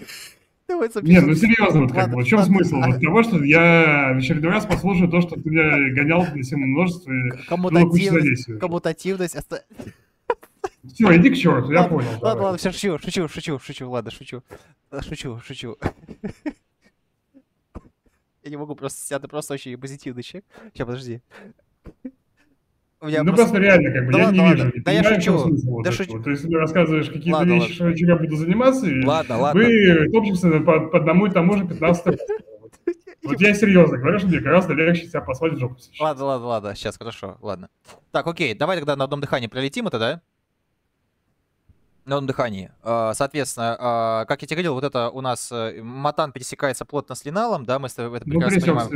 Нет, ну серьезно, вот как бы, в чем смысл вот того, что я в очередной раз послушаю то, что ты меня гонял на всем множестве. Коммутативность, коммутативность. Все, иди к черту, я понял. Ладно, ладно, все, шучу, шучу, шучу, шучу, ладно, шучу, шучу, шучу. Я не могу просто, ты просто очень позитивный человек. Сейчас, подожди. Ну просто реально, как бы, да я ладно, не ладно. Вижу. Да я шучу. Смысла, да вот шучу. Вот. То есть ты рассказываешь какие-то вещи, что я чем буду заниматься, и ладно, ладно. Мы топчемся по, по одному и тому же пятнадцать. Вот я серьезно говорю, что мне гораздо легче себя послать в жопу. Ладно, ладно, ладно, сейчас, хорошо, ладно. Так, окей, давай тогда на одном дыхании пролетим это, да? На одном дыхании. Соответственно, как я тебе говорил, вот это у нас матан пересекается плотно с линалом, да, мы это прекрасно понимаем.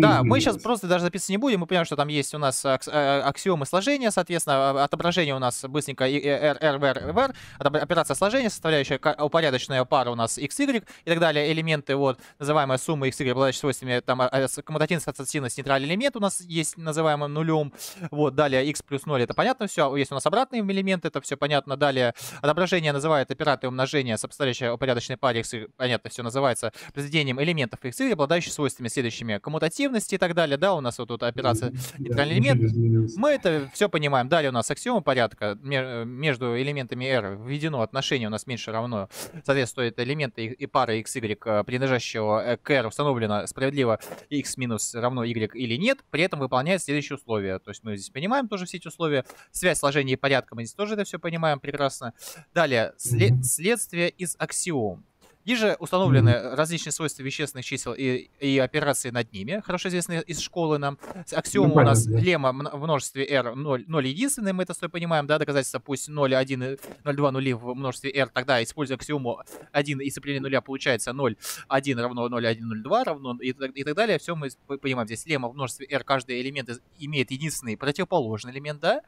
Да, мы сейчас просто даже записываться не будем, мы понимаем, что там есть у нас аксиомы сложения, соответственно, отображение у нас быстренько эр эр вэ эр вэ эр, операция сложения, составляющая упорядоченная пара у нас икс игрек и так далее, элементы, вот, называемая сумма икс игрек, обладающая свойствами, там, коммутативность, ассоциативность, нейтральный элемент у нас есть, называемый нулем, вот, далее икс плюс ноль, это понятно, все, есть у нас обратные элемент, это все понятно. Далее отображение называют операторы умножения, сопоставляющие порядочной паре, понятно, все называется произведением элементов икс игрек, обладающих свойствами следующими: коммутативности и так далее. Да, у нас вот тут операция нейтральный элемент. Мы это все понимаем. Далее у нас аксиома порядка. Между элементами R введено отношение у нас меньше равно. Соответственно, это элементы и пары икс игрек, принадлежащего к R, установлено справедливо x минус равно y или нет. При этом выполняет следующие условия. То есть мы здесь понимаем тоже все эти условия. Связь сложения и порядка. Мы здесь тоже это все понимаем прекрасно. Далее, след, следствие из аксиом. Ниже установлены различные свойства вещественных чисел и, и операции над ними, хорошо известные из школы нам. Аксиома ну, у нас да. лемма в множестве R ноль, ноль единственный, мы это с тобой понимаем, да, доказательство пусть ноль, один, ноль, два, нули в множестве R, тогда используя аксиому один и сцепление нуля получается ноль, один равно ноль, один, ноль, два равно и, и так далее. Все мы понимаем здесь. Лемма в множестве R, каждый элемент имеет единственный противоположный элемент, да.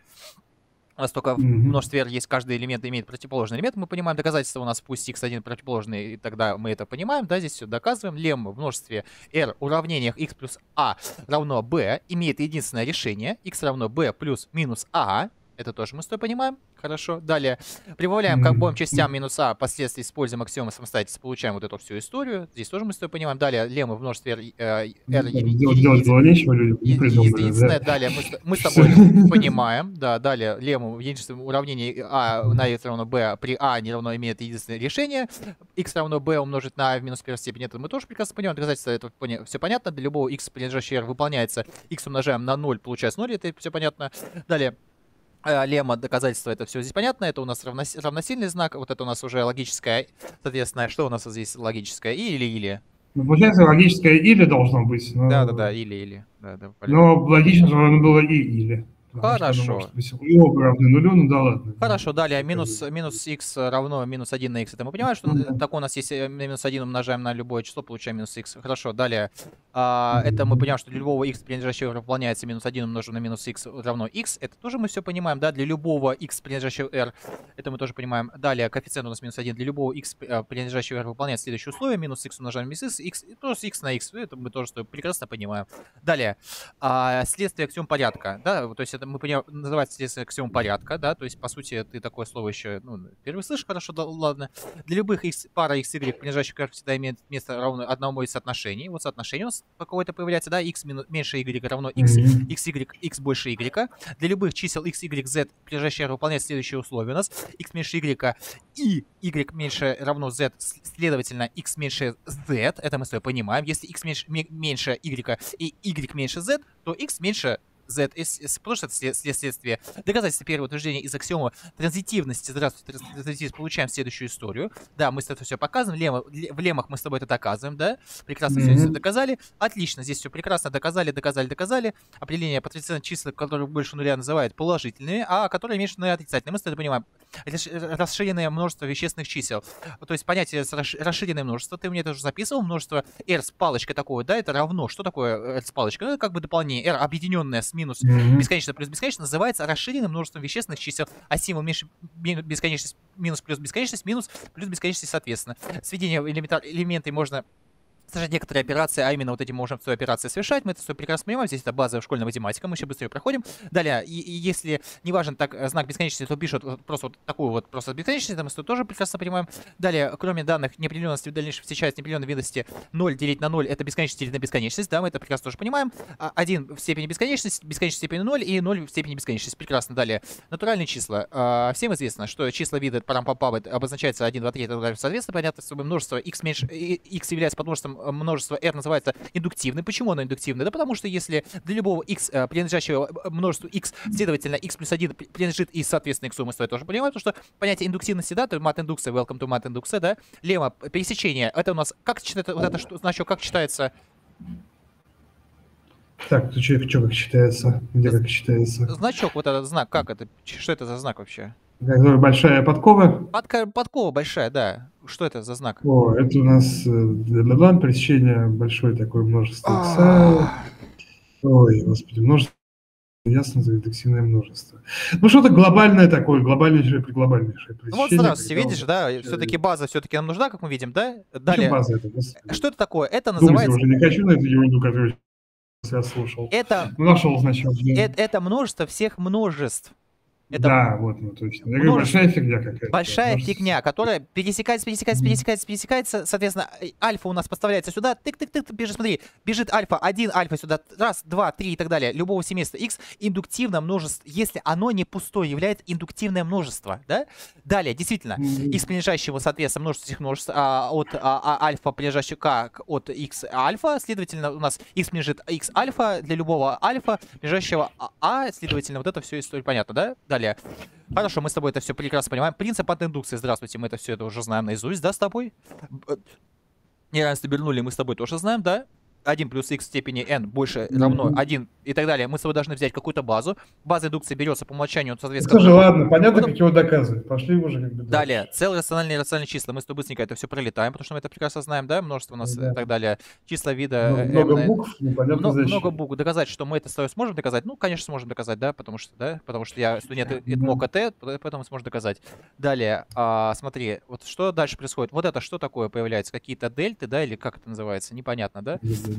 У нас только в множестве R есть каждый элемент, имеет противоположный элемент. Мы понимаем доказательства у нас пусть икс один противоположный, и тогда мы это понимаем. Да, здесь все доказываем. Лемма в множестве R уравнениях x плюс a равно b имеет единственное решение. X равно b плюс минус a. Это тоже мы с тобой понимаем. Хорошо. Далее прибавляем к обоим частям минус а, впоследствии используем аксиомы самостоятельно, получаем вот эту всю историю. Здесь тоже мы с тобой понимаем. Далее лемма в множестве R единственное. Далее мы с тобой понимаем. Да, далее лемма в единственном уравнении а на x равно b при а не равно имеет единственное решение. X равно b умножить на a в минус первой степени. Это мы тоже прекрасно понимаем. Доказательство это все понятно. Для любого x, принадлежащего R, выполняется. X умножаем на ноль, получается ноль. Это все понятно. Далее. Лемма, доказательство, это все здесь понятно. Это у нас равнос... равносильный знак. Вот это у нас уже логическое. Соответственно, что у нас здесь логическое? Или-или. Ну, получается, логическое или должно быть. Да-да-да, или-или. Да, да, но логично же оно было и-или. Хорошо. Ну, да ладно. Хорошо, далее минус, минус x равно минус один на x. Это мы понимаем, что mm-hmm. так у нас есть минус один умножаем на любое число, получаем минус x. Хорошо, далее. А, это мы понимаем, что для любого x, принадлежащего выполняется минус один умноженное на минус x равно x. Это тоже мы все понимаем, да, для любого x, принадлежащего r. Это мы тоже понимаем. Далее коэффициент у нас минус один. Для любого x, принадлежащего r, выполняет следующее условие. Минус x умножаем на минус x, плюс x на x. Это мы тоже прекрасно понимаем. Далее. А, следствие аксиом порядка. Да, то есть это мы понимаем, называется здесь аксиом порядка, да, то есть, по сути, ты такое слово еще, ну, первый слышишь, хорошо, да, ладно. Для любых x, пара икс игрек, принадлежащих R, всегда имеет место равно одному из соотношений. Вот соотношение у нас какое-то появляется, да, x меньше y равно x, xy, x больше y. Для любых чисел x, y, z, принадлежащих R, выполняет следующие условия у нас. X меньше y и y меньше равно z, следовательно, x меньше z, это мы с тобой понимаем. Если x меньше, меньше y и y меньше z, то x меньше Z, потому что это следствие. Доказательство первого утверждения из аксиомы транзитивности. Здравствуйте, транзитивность. Получаем следующую историю. Да, мы с тобой все показываем. Лемма, в леммах мы с тобой это доказываем, да? Прекрасно mm-hmm. все доказали. Отлично, здесь все прекрасно. Доказали, доказали, доказали. Определение потрясающих чисел, которые больше нуля, называют положительными, а которые меньше нуля отрицательные. Мы с тобой понимаем. Расширенное множество вещественных чисел. То есть понятие расширенное множество. Ты мне это уже записывал. Множество R с палочкой такое, да? Это равно. Что такое R с палочкой? Ну, это как бы дополнение. R объединенное с минус mm-hmm. бесконечно плюс бесконечно называется расширенным множеством вещественных чисел, а символ меньше бесконечность минус плюс бесконечность минус плюс бесконечность соответственно. Сведение элементов можно совершать некоторые операции, а именно вот эти можем свои операции совершать. Мы это все прекрасно понимаем. Здесь это базовая школьная математика. Мы еще быстрее проходим. Далее, и, и если не важен так знак бесконечности, то пишут вот, просто вот такую вот просто бесконечность. Это мы тоже прекрасно понимаем. Далее, кроме данных неопределенности в дальнейшем встречается неопределенной видности ноль делить на ноль. Это бесконечность делить на бесконечность. Да, мы это прекрасно тоже понимаем. один в степени бесконечности, бесконечность в степени ноль и ноль в степени бесконечности. Прекрасно. Далее, натуральные числа. Всем известно, что числа вида парам-папа обозначается один, два, три. Это соответственно, понятно, что множество x меньше, x является подмножеством множество R, называется индуктивным. Почему оно индуктивное? Да потому что если для любого x, принадлежащего множеству x, следовательно, x плюс один принадлежит и, соответственно, x, мы с тобой тоже понимаем, потому что понятие индуктивности, да, то мат-индукция, welcome to мат-индукция, да, лемма, пересечение, это у нас, как читается, вот это что, значок, как читается? Так, ты что, как читается? Где как читается? Значок, вот этот знак, как это, что это за знак вообще? Большая подкова. Подка... Подкова большая, да. Что это за знак? О, это у нас пересечение большое такое множество икса. Ой, господи, множество. Ясно, заиндексивное множество. Ну, что-то глобальное такое, глобальнейшее, приглобальнейшее. Ну, вот здравствуйте, видишь, да, все-таки база все-таки нам нужна, как мы видим, да? Далее. База это, что это такое? Это называется... Думайте, уже не хочу на эту ерунду, которую я слушал. Это... Нашел, значит. Это, это множество всех множеств. Это... Да, вот, ну, точно. Я говорю, большая фигня какая-то. Большая множество. Фигня, которая пересекается, пересекается, пересекается, пересекается. Соответственно, альфа у нас поставляется сюда. Тык-тык-тык, бежит, смотри. Бежит альфа, один альфа сюда. Раз, два, три и так далее. Любого семейства X. Индуктивное множество, если оно не пустое, является индуктивное множество. Да? Далее, действительно, X принадлежащего, соответственно, множество этих множеств а, от а, а, альфа, принадлежащего к от X альфа. Следовательно, у нас X принадлежит X альфа для любого альфа, принадлежащего А. Следовательно, вот это все и столь понятно, да? Далее. Хорошо, мы с тобой это все прекрасно понимаем. Принцип от индукции. Здравствуйте, мы это все это уже знаем наизусть, да, с тобой? Неравенство Бернулли мы с тобой тоже знаем, да? один плюс x в степени n больше равно один и так далее. Мы с тобой должны взять какую-то базу. База индукции берется по умолчанию. Соответственно, это же ладно, понятно, потом... как его доказывать. Пошли уже как бы. Далее, целые рациональные и рациональные числа. Мы с тобой быстренько это все пролетаем, потому что мы это прекрасно знаем, да? Множество у нас да. и так далее. Числа вида... Много, много букв, непонятно много, зачем. Много букв. Доказать, что мы это с тобой сможем доказать? Ну, конечно, сможем доказать, да? Потому что, да? Потому что я студент ИТМО КТ, поэтому сможем доказать. Далее, а, смотри, вот что дальше происходит? Вот это что такое появляется? Какие-то дельты, да? Или как это называется? Непонятно, да? Да,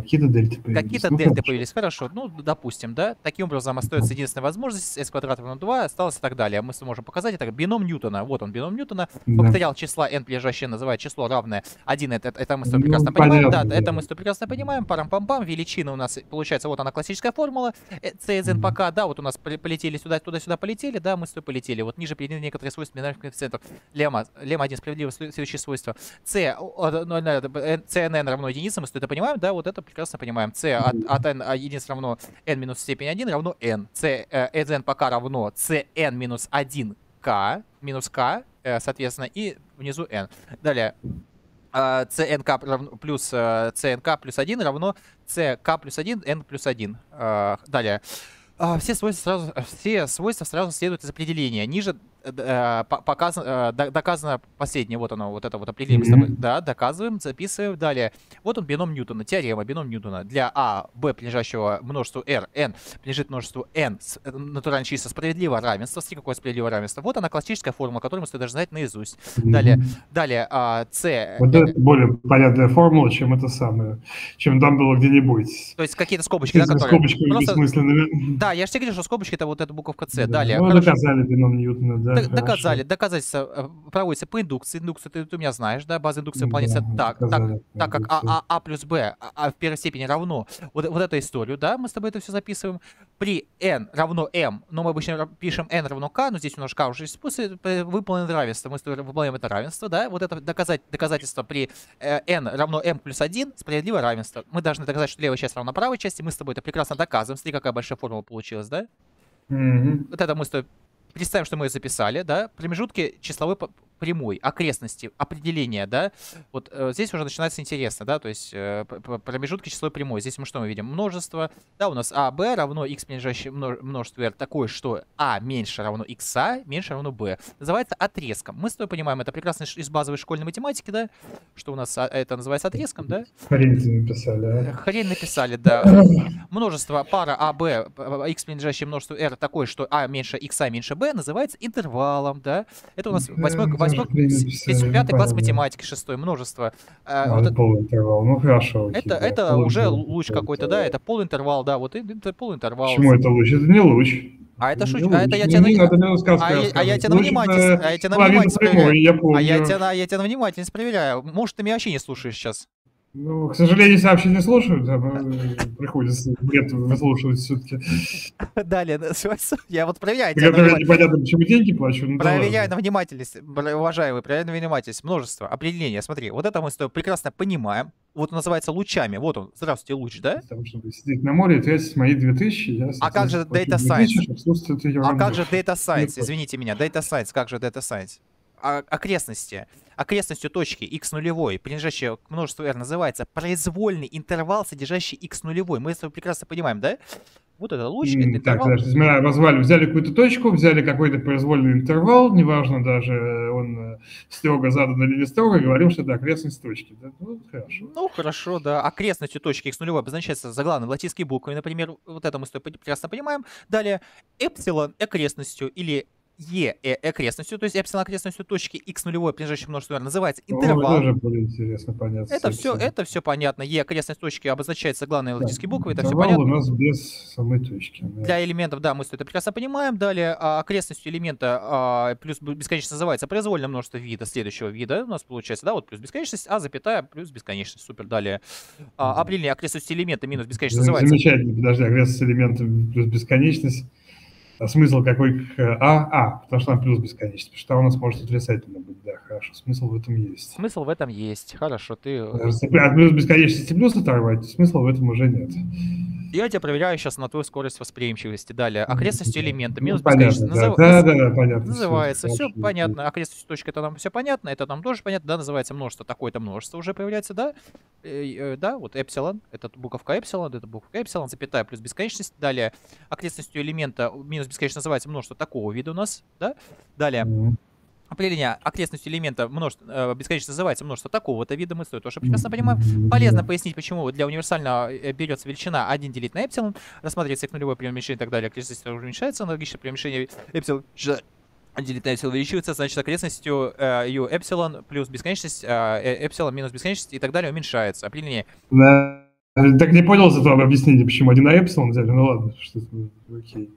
какие-то дельты появились. Какие-то ну, дельты появились, хорошо. Ну, допустим, да. Таким образом остается единственная возможность. S квадрат равно два, осталось и так далее. Мы сможем показать. Итак, бином Ньютона. Вот он, бином Ньютона. Да. Повторял числа n, принадлежащее, называет число равное один. Это, это мы с тобой прекрасно ну, понимаем. Понятно, да, да, это мы с тобой прекрасно понимаем. Парам-пам-пам. Величина у нас получается, вот она классическая формула. C из n по k, да, вот у нас полетели сюда, туда-сюда полетели, да, мы с тобой полетели. Вот ниже приведены некоторые свойства бинарных коэффициентов. Лемма, лемма один, справедливо следующее свойство. C, cnn равно единице, мы это понимаем, да, вот это прекрасно понимаем. C от, от n единиц равно n минус степень один равно n. C из n по k равно cn минус один k минус k, соответственно, и внизу n. Далее, cnk плюс cnk плюс один равно ck плюс один, n плюс один. Далее. Все свойства, сразу, все свойства сразу следуют из определения. Ниже э, показано, э, доказано последнее. Вот оно, вот это вот определение. Mm-hmm. Да, доказываем, записываем. Далее. Вот он, бином Ньютона. Теорема бином Ньютона. Для А, Б, принадлежащего множеству R, N, принадлежит множеству N, натуральное число, справедливое равенство. Смотри, какое справедливое равенство. Вот она, классическая формула, которую мы стоит даже знать наизусть. Mm-hmm. Далее, далее а, C. Вот это более понятная формула, чем это самое. Чем там было где-нибудь. То есть какие-то скобочки, да, которые... Скобочки просто... бессмысленные. Да, я же тебе говорил, что скобочки это вот эта буковка С. Да. Далее. Ну, доказали бином Ньютона, да. Д доказали. Доказательство проводится по индукции. Индукцию ты, ты у меня знаешь, да? База индукции выполняется да, так, так, так как а, а, а плюс Б а, а в первой степени равно вот, вот эту историю, да? Мы с тобой это все записываем. При N равно M, но мы обычно пишем N равно K, но здесь у нас K уже выполнено равенство. Мы с тобой выполняем это равенство, да? Вот это доказать, доказательство при N равно M плюс один, справедливое равенство. Мы должны доказать, что левая часть равна правой части. Мы с тобой это прекрасно доказываем. Смотри, какая большая формула получилось, да? Mm-hmm. Вот это мы с тобой представим, что мы ее записали, да? Промежутки числовой прямой, окрестности, определения, да? Вот э, здесь уже начинается интересно, да? То есть э, промежутки числовой прямой. Здесь мы что мы видим? Множество, да? У нас а, b равно x принадлежащее множеству r такое, что a меньше равно x, меньше равно b. Называется отрезком. Мы с тобой понимаем, это прекрасно из базовой школьной математики, да? Что у нас это называется отрезком, да? Хрень написали, а? Хрень написали, да. Множество пара а, b, x принадлежащее множеству r такое, что a меньше x, меньше b, называется интервалом, да? Это у нас восьмой, пятый класс математики, шестой множество. А, а, вот это полуинтервал, ну хорошо. Окей, это да. это полу уже луч какой-то, да? Это полуинтервал, да, вот это полуинтервал. Почему это луч? Это не луч. А это шучу, а это я тебя на внимательность, а я тебя на внимательность проверяю. А я тебя на внимательность проверяю. Может, ты меня вообще не слушаешь сейчас? Ну, к сожалению, сообщения не слушают, а приходится бред выслушивать все-таки. Далее, я вот проверяю. Непонятно, почему деньги плачу. Проверяю на внимательность, уважаемый, проверяю на внимательность. Множество, определение, смотри, вот это мы с тобой прекрасно понимаем. Вот он называется лучами. Вот он. Здравствуйте, луч, да? Потому что сидеть на море, тратить мои две тысячи. Я, а как же Data Science? А как же Data Science? Извините меня, Data Science, как же Data Science? Окрестности. Окрестностью точки x нулевой, принадлежащей к множеству r, называется произвольный интервал, содержащий x нулевой. Мы это прекрасно понимаем, да? Вот это луч, это интервал. Так, даже, мы развали, взяли какую-то точку, взяли какой-то произвольный интервал, неважно даже он строго задан или не строго, говорим, что это окрестность точки. Да? Ну, хорошо. Ну, хорошо, да. Окрестностью точки икс нулевой обозначается заглавными латинскими буквами. Например, вот это мы прекрасно понимаем. Далее, эпсилон окрестностью или Е окрестностью, то есть эпсилон окрестностью точки икс нулевой принадлежащей множеству R называется интервал. О, интересно, понятно, это, все, это все понятно. Е окрестность точки обозначается главной латинской буквой. Это все понятно. У нас без самой точки. Да. Для элементов, да, мы это прекрасно понимаем. Далее окрестностью элемента а, плюс бесконечность называется произвольное множество вида следующего вида. У нас получается, да, вот плюс бесконечность, а запятая плюс бесконечность. Супер, далее. А, определение окрестности элемента минус бесконечность называется. Замечательно, подожди, окрестность элемента плюс бесконечность. А смысл какой к А? А, потому что там плюс бесконечность, потому что у нас может отрицательно быть, да, хорошо, смысл в этом есть. Смысл в этом есть, хорошо, ты... От плюс бесконечности плюс оторвать, смысла в этом уже нет. Я тебя проверяю сейчас на твою скорость восприимчивости. Далее, окрестностью элемента минус ну, бесконечность да, назыв... да, да, да, понятно, называется, все, все понятно, окрестностью точки, это нам все понятно, это нам тоже понятно, да, называется множество, такое-то множество уже появляется, да, э, э, да, вот эпсилон, это буковка эпсилон, это буковка эпсилон, запятая плюс бесконечность, далее, окрестностью элемента минус бесконечность называется множество такого вида у нас, да, далее. Mm-hmm. Определение окрестностью элемента множество, э, бесконечно называется множество такого-то вида, мы тоже прекрасно понимаем. Полезно да. пояснить, почему для универсального берется величина один делить на эпсилон, рассматривается как нулевое преуменьшение и так далее, окрестность уменьшается, аналогично преуменьшение эпсилон делить на эпсилон увеличивается, значит окрестностью э, ю эпсилон плюс бесконечность, э, эпсилон минус бесконечность и так далее уменьшается. Определение... Да. Так не понял за твое объяснение, почему один на эпсилон взяли, ну ладно, что-то окей.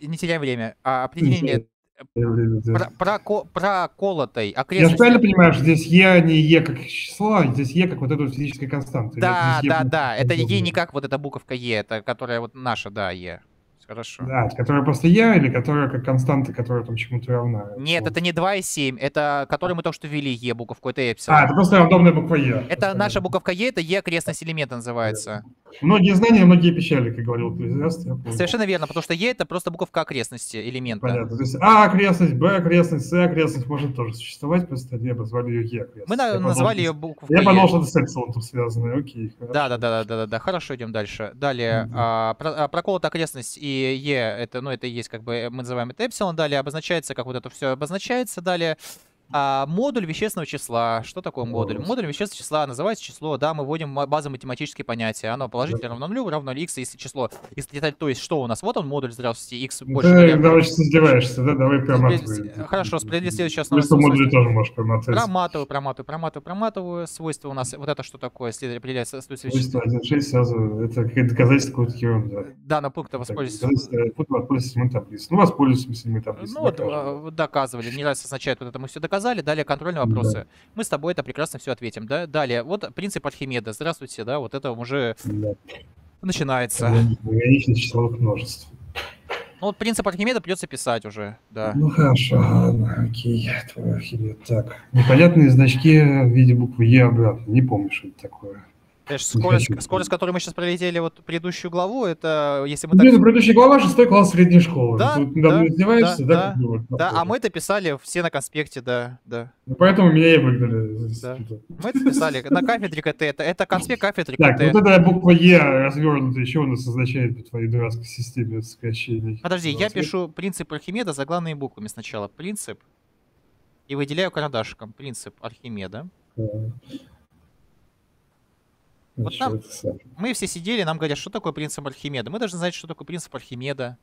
Не теряем время. А определение... Про, про, про колотой окрестности. Я правильно понимаю, что здесь Е не Е как число, а здесь Е как вот эта физическая константа. Да, да, е, да. Это Е не как вот эта буковка Е, это которая вот наша, да, Е. Хорошо. Да, которая просто Е или которая как константа, которая там чему-то равна? Нет, вот. Это не два и семь, это который мы только что ввели Е буковку, это эпсилон. А, это просто рандомная буква Е. Это наша буковка Е, это Е окрестность элемента называется. Многие знания, многие печали, как говорил Плезиаст. Совершенно верно, потому что Е это просто буковка окрестности элемента. Понятно, то есть А окрестность, Б окрестность, С окрестность может тоже существовать, просто не обозвали ее Е окрестность. Мы я назвали ее буковку Е. Я подумал, что это с эпсилоном связано, окей. Да-да-да, хорошо, идем дальше. Далее, mm-hmm. а, про, проколота окрестность и Е, это, ну, это есть, как бы, мы называем это эпсилон, далее обозначается, как вот это все обозначается, далее а, модуль вещественного числа. Что такое модуль? Модуль вещественного числа называется число, да, мы вводим базовые математические понятия, оно положительно равно нулю, равно x, если число, если то есть что у нас, вот он модуль, здравствуйте, x больше. Да, давай сейчас издеваешься, да, давай проматывай. Хорошо, справедливо следующее основное свойство. Модуль тоже можешь проматывать. Проматываю, проматываю, проматываю, проматываю, свойства у нас, вот это что такое, следует определять свойства вещества. один шесть сразу, это доказательство какого-то ерунда. Да, на пункты воспользуемся. Воспользуемся седьмой таблицей. Ну, воспользуемся седьмой таблицей. Ну, вот доказывали, не раз означает, вот это мы все доказали. Далее контрольные вопросы. Да. Мы с тобой это прекрасно все ответим. Да? Далее, вот принцип Архимеда. Здравствуйте, да, вот это уже да. начинается. Ограниченное число множеств. Ну вот принцип Архимеда придется писать уже, да. Ну хорошо, ладно, окей, твой Архимед. Так, непонятные значки в виде буквы Е обратно. Не помню, что это такое. Скорость, скорость, которой мы сейчас пролетели вот предыдущую главу, это если мы... Блин, так... предыдущая глава, шестой класс средней школы. Да, Тут да, издеваешься, да, да, да, было, да, а мы это писали все на конспекте, да, да. Ну, поэтому меня и выгнали. Да. Мы это писали на кафедре КТ, это, это конспект кафедры КТ. Так, вот эта буква Е развернутая, еще у нас означает по твоей дурацкой системе сокращений. Подожди, я пишу принцип Архимеда за главными буквами сначала. Принцип и выделяю карандашиком. Принцип Архимеда. Вот нам, мы все сидели, нам говорят, что такое принцип Архимеда. Мы должны знать, что такое принцип Архимеда.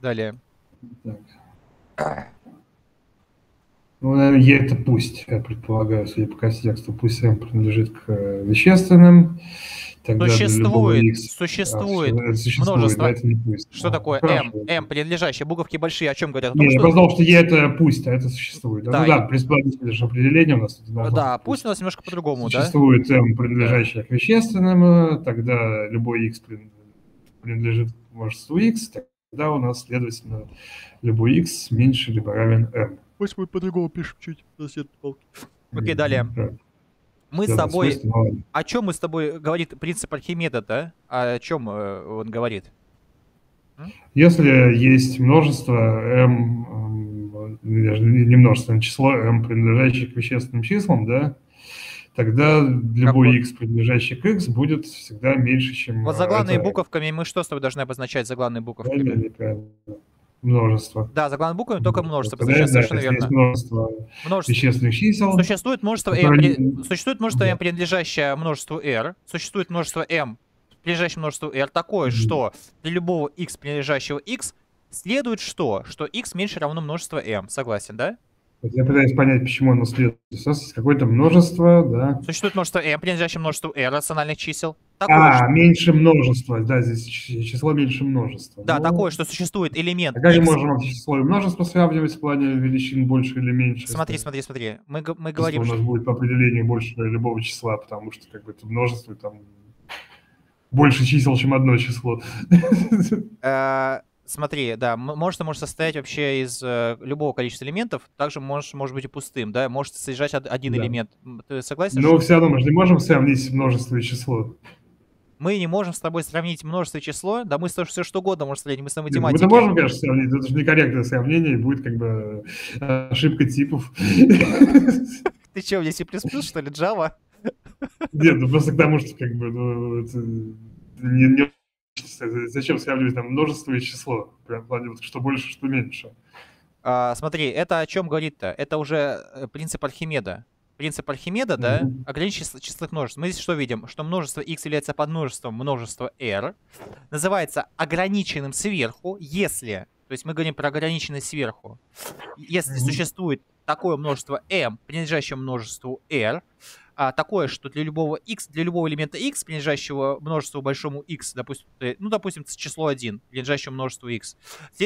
Далее. Так. Ну, наверное, Е это пусть, я предполагаю, судя по контексту, пусть М принадлежит к вещественным. Тогда существует, X, существует, а, существует множество. Да, что а, такое М? М, принадлежащие буковки большие, о чем говорят? О том, не, что... Я понял, что Е это пусть, а это существует. Да, да, ну, да и... приспособление же определение у нас. Да, да, пусть у нас немножко по-другому, да? Существует М, принадлежащее к вещественным, тогда любой X принадлежит к множеству X, тогда у нас, следовательно, любой X меньше либо равен М. Пусть мы по-другому пишем чуть на свет палки. Окей, далее. Мы с тобой... О чем мы с тобой говорит принцип Архимеда, да? О чем он говорит? Если есть множество М, не множественное число М, принадлежащее к вещественным числам, да, тогда любой x, принадлежащий к x, будет всегда меньше, чем... Вот заглавные буковками мы что с тобой должны обозначать заглавные буковки? Множество. Да, заглавными буквами только множество. Да, да, совершенно верно. Множество, множество вещественных чисел. Существует множество, которые... m, существует множество да. m, принадлежащее множеству r. Существует множество m, принадлежащее множеству r, такое, mm. что для любого x, принадлежащего x, следует что? Что x меньше равно множеству m. Согласен, да? Я пытаюсь понять, почему оно следует. У нас есть какое-то множество, да. Существует множество m, принадлежащее множеству r рациональных чисел. Такое, а, что... меньше множества, да, здесь число меньше множества. Да, но... такое, что существует элемент. А как мы можем число и множество сравнивать в плане величин больше или меньше? Смотри, если... смотри, смотри, мы, мы говорим, что... У нас что... будет по определению больше любого числа, потому что как бы это множество, там, больше чисел, чем одно число. Смотри, да, может, может состоять вообще из э, любого количества элементов, также может, может быть и пустым, да, может содержать один да. элемент. Ты согласен? Но что... все равно мы же не можем сравнить множество и число. Мы не можем с тобой сравнить множество и число, да мы с тобой все что угодно можем сравнить, мы с математикой. Мы-то можем, конечно, сравнить, это же некорректное сравнение, и будет как бы ошибка типов. Ты что, мне C++, что ли, Java? Нет, ну просто к тому, что как бы, ну, это не... Зачем сравнивать там множество и число? Прям, что больше, что меньше. А, смотри, это о чем говорит-то? Это уже принцип Архимеда. Принцип Архимеда, mm-hmm. да, ограничить числых множеств. Мы здесь что видим? Что множество x является подмножеством множества r. Называется ограниченным сверху, если... То есть мы говорим про ограниченное сверху. Если mm-hmm. существует такое множество m, принадлежащее множеству r... А такое, что для любого x, для любого элемента x, принадлежащего множеству большому x, допустим, ну, допустим, число один, принадлежащего множеству x,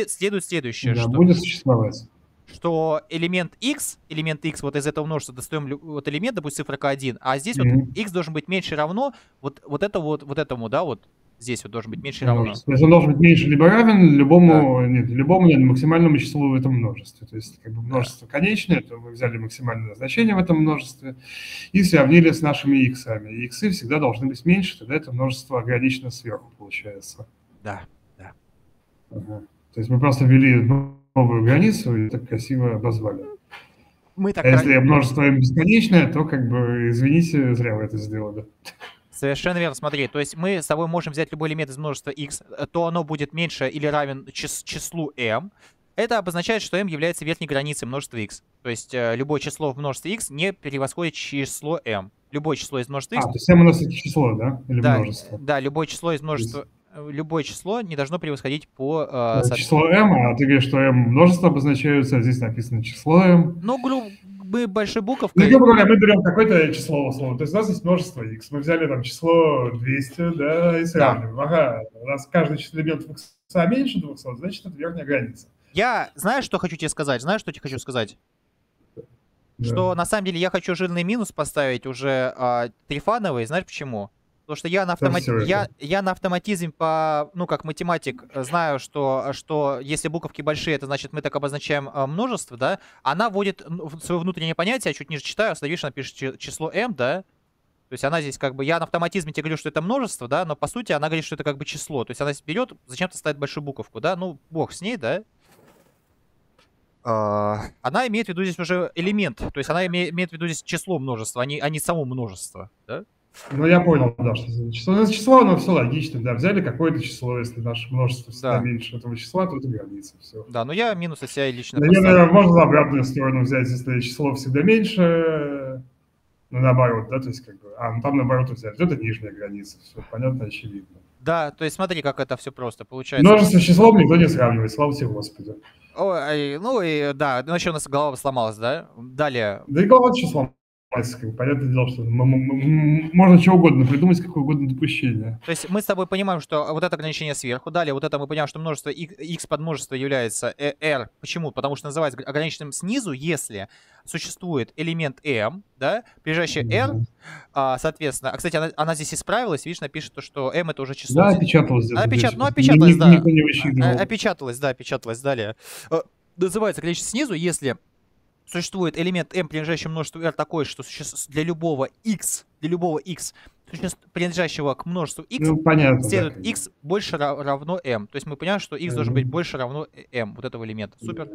следует следующее, да, что, будет существовать. Что элемент x, элемент x, вот из этого множества достаем вот элемент, допустим, цифра к один, а здесь mm-hmm. вот x должен быть меньше равно вот, вот, это вот, вот этому, да, вот здесь вот должен быть меньше равно. То есть он должен быть меньше либо равен любому, да. нет, любому нет, максимальному числу в этом множестве. То есть как бы множество да. конечное, то мы взяли максимальное значение в этом множестве и сравнили с нашими иксами. И иксы всегда должны быть меньше, тогда это множество ограничено сверху получается. Да, да. Ага. То есть мы просто ввели новую границу и так красиво обозвали. Мы так а если ранее... множество бесконечное, то как бы, извините, зря вы это сделали. Совершенно верно, смотри, то есть мы с тобой можем взять любой элемент из множества x, то оно будет меньше или равен чис числу m. Это обозначает, что m является верхней границей множества x. То есть э, любое число в множестве x не превосходит число m. Любое число из множества x... А, то есть m у нас это число, да? Или да, множество? Да, любое число из множества... Любое число не должно превосходить по... Э, со... Число m, а ты говоришь, что m множество обозначаются, а здесь написано число m. Ну, грубо... Мы большой буковкой... Ну, грубо говоря, мы берем какое-то число условно. То есть у нас есть множество x. Мы взяли там число двести, да, и сравниваем. Да. Ага, у нас каждый элемент в x меньше двухсот, значит, это верхняя граница. Я знаю, что хочу тебе сказать. Знаешь, что тебе хочу сказать? Да. Что на самом деле я хочу жирный минус поставить уже а, Трифановой. Знаешь почему? Потому что я на, автомат... я, я на автоматизм, по, ну, как математик, знаю, что, что если буковки большие, это значит, мы так обозначаем множество, да? Она вводит свое внутреннее понятие, я чуть ниже читаю, остановишь, она пишет число m, да? То есть она здесь как бы... Я на автоматизме тебе говорю, что это множество, да? Но по сути она говорит, что это как бы число. То есть она берет, зачем-то ставит большую буковку, да? Ну, бог с ней, да? Она имеет в виду здесь уже элемент. То есть она имеет в виду здесь число множества, а не, а не само множество, да? Ну, я понял, да, что за число. Ну, число, оно все логично, да, взяли какое-то число, если наше множество всегда да. меньше этого числа, то это граница, все. Да, но я минус от себя и лично... Да, я, наверное, можно за обратную сторону взять, если число всегда меньше, ну, наоборот, да, то есть как бы... А, ну, там наоборот взять, это нижняя граница, все понятно, очевидно. Да, то есть смотри, как это все просто получается. Множество с числом никто не сравнивает, слава тебе, Господи. Ой, ну, и да, ну, еще у нас голова сломалась, да? Далее... Да и голова с числом. Понятное дело, что можно чего угодно придумать, какое угодно допущение. То есть мы с тобой понимаем, что вот это ограничение сверху. Далее вот это мы понимаем, что множество x подмножество является r. Почему? Потому что называется ограниченным снизу, если существует элемент m, да, принадлежащий r, а, соответственно. А, кстати, она, она здесь исправилась, видишь, напишет, что m это уже число. Да, опечаталась. Она опечат... Ну, опечаталась, да. Никто не высчитывал. Опечаталась, да, опечаталась. Далее. Называется ограниченное снизу, если... Существует элемент m, принадлежащий множеству r, такой, что для любого x, для любого x, принадлежащего к множеству x, ну, понятно, следует да. x больше равно m. То есть мы понимаем, что x mm-hmm. должен быть больше равно m, вот этого элемента. Супер.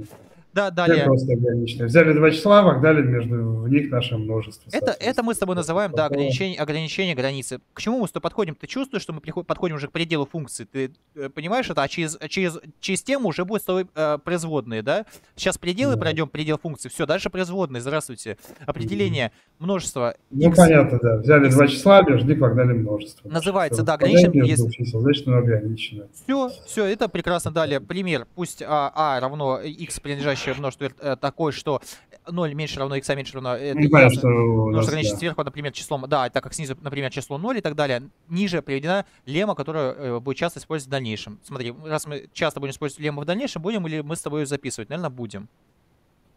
Да, далее. Это просто ограничено. Взяли два числа, вогнали между них наше множество. Это, это мы с тобой называем да, ограничение, ограничение границы. К чему мы с тобой подходим? Ты чувствуешь, что мы подходим уже к пределу функции? Ты понимаешь это? А через, через, через тему уже будут с тобой э, производные, да? Сейчас пределы mm-hmm. пройдем, предел функции. Все, дальше производные. Здравствуйте. Определение mm-hmm. множества x. Ну, понятно, да. Взяли x. два числа, между них вогнали множество. Называется, что да, ограниченное. Есть... Значит, оно ограничено. Все, все, это прекрасно. Далее, пример. Пусть а, а равно x, принадлежащее множество а, такое, что ноль меньше равно x, а меньше равно... Не знаю, что у нас, ограничено да. сверху, например, числом... Да, так как снизу, например, число ноль и так далее. Ниже приведена лемма, которая будет часто использовать в дальнейшем. Смотри, раз мы часто будем использовать лемму в дальнейшем, будем или мы с тобой ее записывать? Наверное, будем.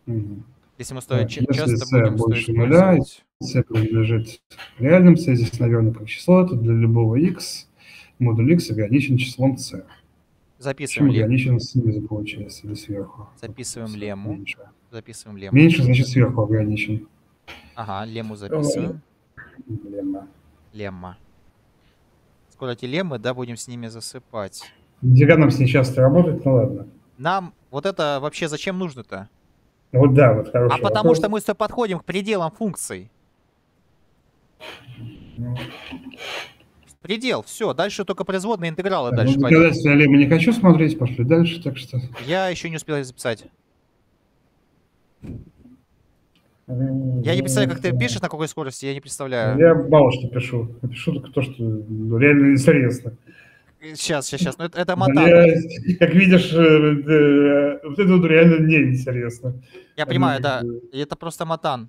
Угу. Если мы стоим часто будем больше нуля, если принадлежит реальным c, здесь, наверное, как число, то для любого x модуль x ограничен числом c. Записываем лемму. Ограничен снизу, получается, или сверху. Записываем лемму. Меньше. Записываем лемму. Меньше, значит, сверху ограничен. Ага, лемму записываем. Лемма. Лемма. Скоро эти леммы, да, будем с ними засыпать. Диагоном с ней часто работает, ну ладно. Нам вот это вообще зачем нужно-то? Вот да, вот хороший А вопрос. Потому что мы с тобой подходим к пределам функций. Предел, все, дальше только производные интегралы. Так, дальше доказательства леммы не хочу смотреть, пошли дальше, так что... Я еще не успел записать. Я не представляю, как ты пишешь, на какой скорости, я не представляю. Я мало что пишу, я пишу только то, что реально интересно. Сейчас, сейчас, сейчас. Ну, это, это мотание. Как видишь, вот это вот реально неинтересно. Я понимаю, да. И это просто мотан.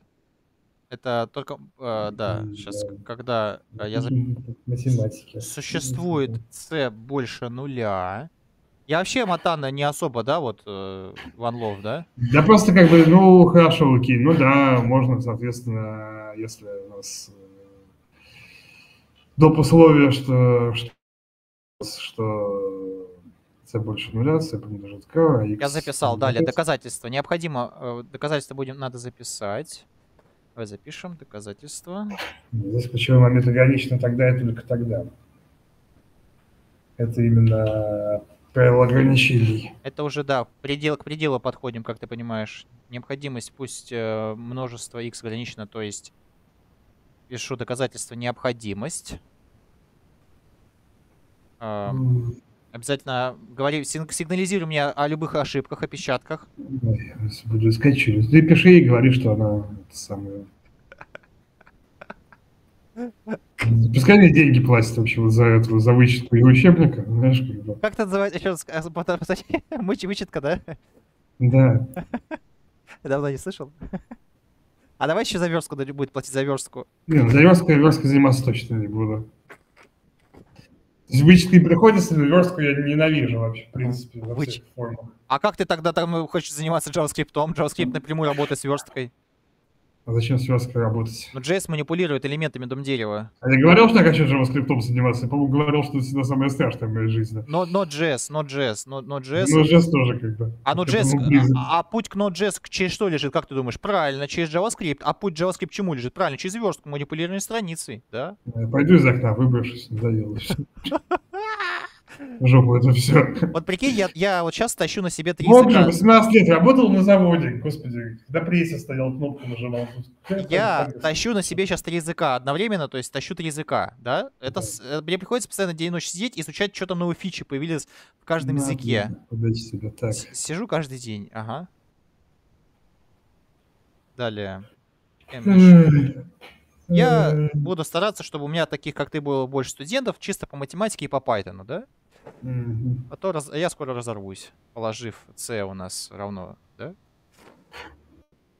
Это только, э, да, сейчас, когда я записываю, существует c больше нуля. Я вообще мотана не особо, да, вот, ванлов, да? Да просто как бы, ну, хорошо, окей, ну да, можно, соответственно, если у нас доп. Условия, что... что c больше нуля, c принадлежит к, а x... Я записал, далее, доказательства. Необходимо, доказательства будем, надо записать. Давай запишем, доказательства. Здесь ключевой момент ограничено тогда и только тогда. Это именно правило ограничений. Это уже, да, предел, к пределу подходим, как ты понимаешь. Необходимость, пусть множество x ограничено, то есть пишу доказательство необходимость. Um, обязательно говори, сигнализируй мне о любых ошибках, опечатках. Я буду искать через. Ты пиши и говори, что она самая. Пускай мне деньги платят, в общем, за эту, за вычетку и учебника. Знаешь, как, как это называется? Еще раз, вычетка, да? Да. Давно не слышал. А давай еще за верстку будет платить за верстку. Нет, за верстку, верстку заниматься точно не буду. Вычеты приходится, но верстку я ненавижу вообще, в принципе, во всех формах. А как ты тогда там хочешь заниматься JavaScript? JavaScript напрямую работает с версткой. А зачем с версткой работать? Но джей эс манипулирует элементами дом-дерева. А я говорил, что я хочу JavaScript заниматься. Я, по-моему, говорил, что это всегда самое страшное в моей жизни. Но Node.js, Node.js, Node.js... Node.js тоже как бы. А Node.js, а, а путь к Node.js через что лежит, как ты думаешь? Правильно, через JavaScript. А путь JavaScript к чему лежит? Правильно, через верстку, манипулированной страницей, да? Я пойду из окна выброшусь, надоелось. Жопу это все. Вот прикинь, я, я вот сейчас тащу на себе три языка. восемнадцать лет работал на заводе, господи, до пресса стоял, кнопку нажимал. Я тащу на себе сейчас три языка одновременно, то есть тащу три языка, да? Это, да. Мне приходится постоянно день и ночь сидеть и изучать, что там новые фичи появились в каждом Надо языке. Себя, так. Сижу каждый день, ага. Далее. Я буду стараться, чтобы у меня таких, как ты, было больше студентов, чисто по математике и по Python, да? Mm-hmm. А то раз... я скоро разорвусь, положив c у нас равно, да?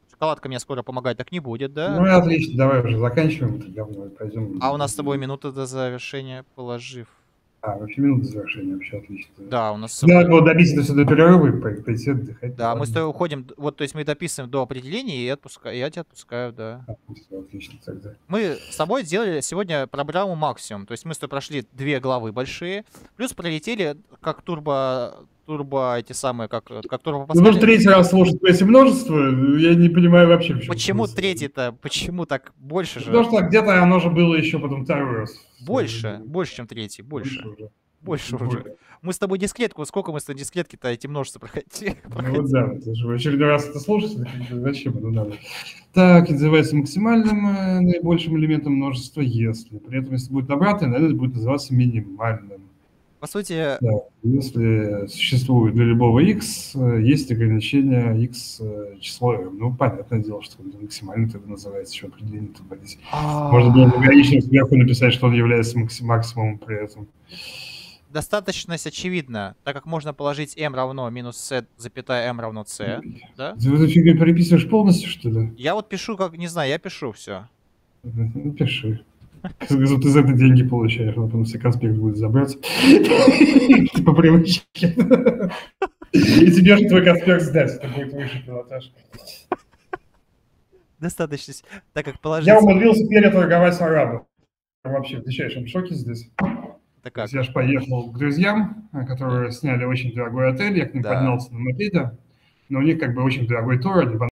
Шоколадка мне скоро помогать так не будет, да? Ну отлично, давай уже заканчиваем, тогда пойдем. А у нас с тобой минута до завершения, положив. А, вообще минута до завершения, вообще отлично. Да, у нас... Да, вот добиться до сюда перерыва и пойти отдыхать. Да, мы с тобой уходим, вот, то есть мы дописываем до определения и отпуска... я тебя отпускаю, да. Отлично, отлично тогда. Мы с тобой сделали сегодня программу максимум, то есть мы с тобой прошли две главы большие, плюс пролетели как турбо... турбо, эти самые, как, как турбо Паскаля. Ну, нужно третий раз слушать эти множества, я не понимаю вообще. Почему, почему третий-то? Почему так больше же? Потому что где-то оно же было еще потом второй раз. Больше, больше, чем третий, больше. Больше, больше, больше уже. Мы с тобой дискретку, сколько мы с тобой дискретки-то эти множества проходили? Ну вот да, это же в очередной раз это слушать, зачем это надо? Так, называется максимальным э, наибольшим элементом множества, если. При этом, если будет обратное, это будет называться минимальным. По сути... Да, если существует для любого x, есть ограничение x число m. Ну, понятное дело, что максимально тогда называется, еще определение-то вводить. Можно было ограниченным сверху написать, что он является максимумом при этом. Достаточность очевидна, так как можно положить m равно минус c, запятая m равно c. Да? Ты вот фигу переписываешь полностью, что ли? Я вот пишу, как не знаю, я пишу все. Ну, пиши. Ты за это деньги получаешь, а потом все конспект будет забраться. По привычке. И тебе же твой конспект сдать, это будет выше пилотаж. Достаточность, так как положение... Я умудрился переторговать с арабом. Вообще в дичайшем шоке здесь. Как? Я же поехал к друзьям, которые сняли очень дорогой отель, я к ним да. поднялся на мопеде, но у них как бы очень дорогой тур, они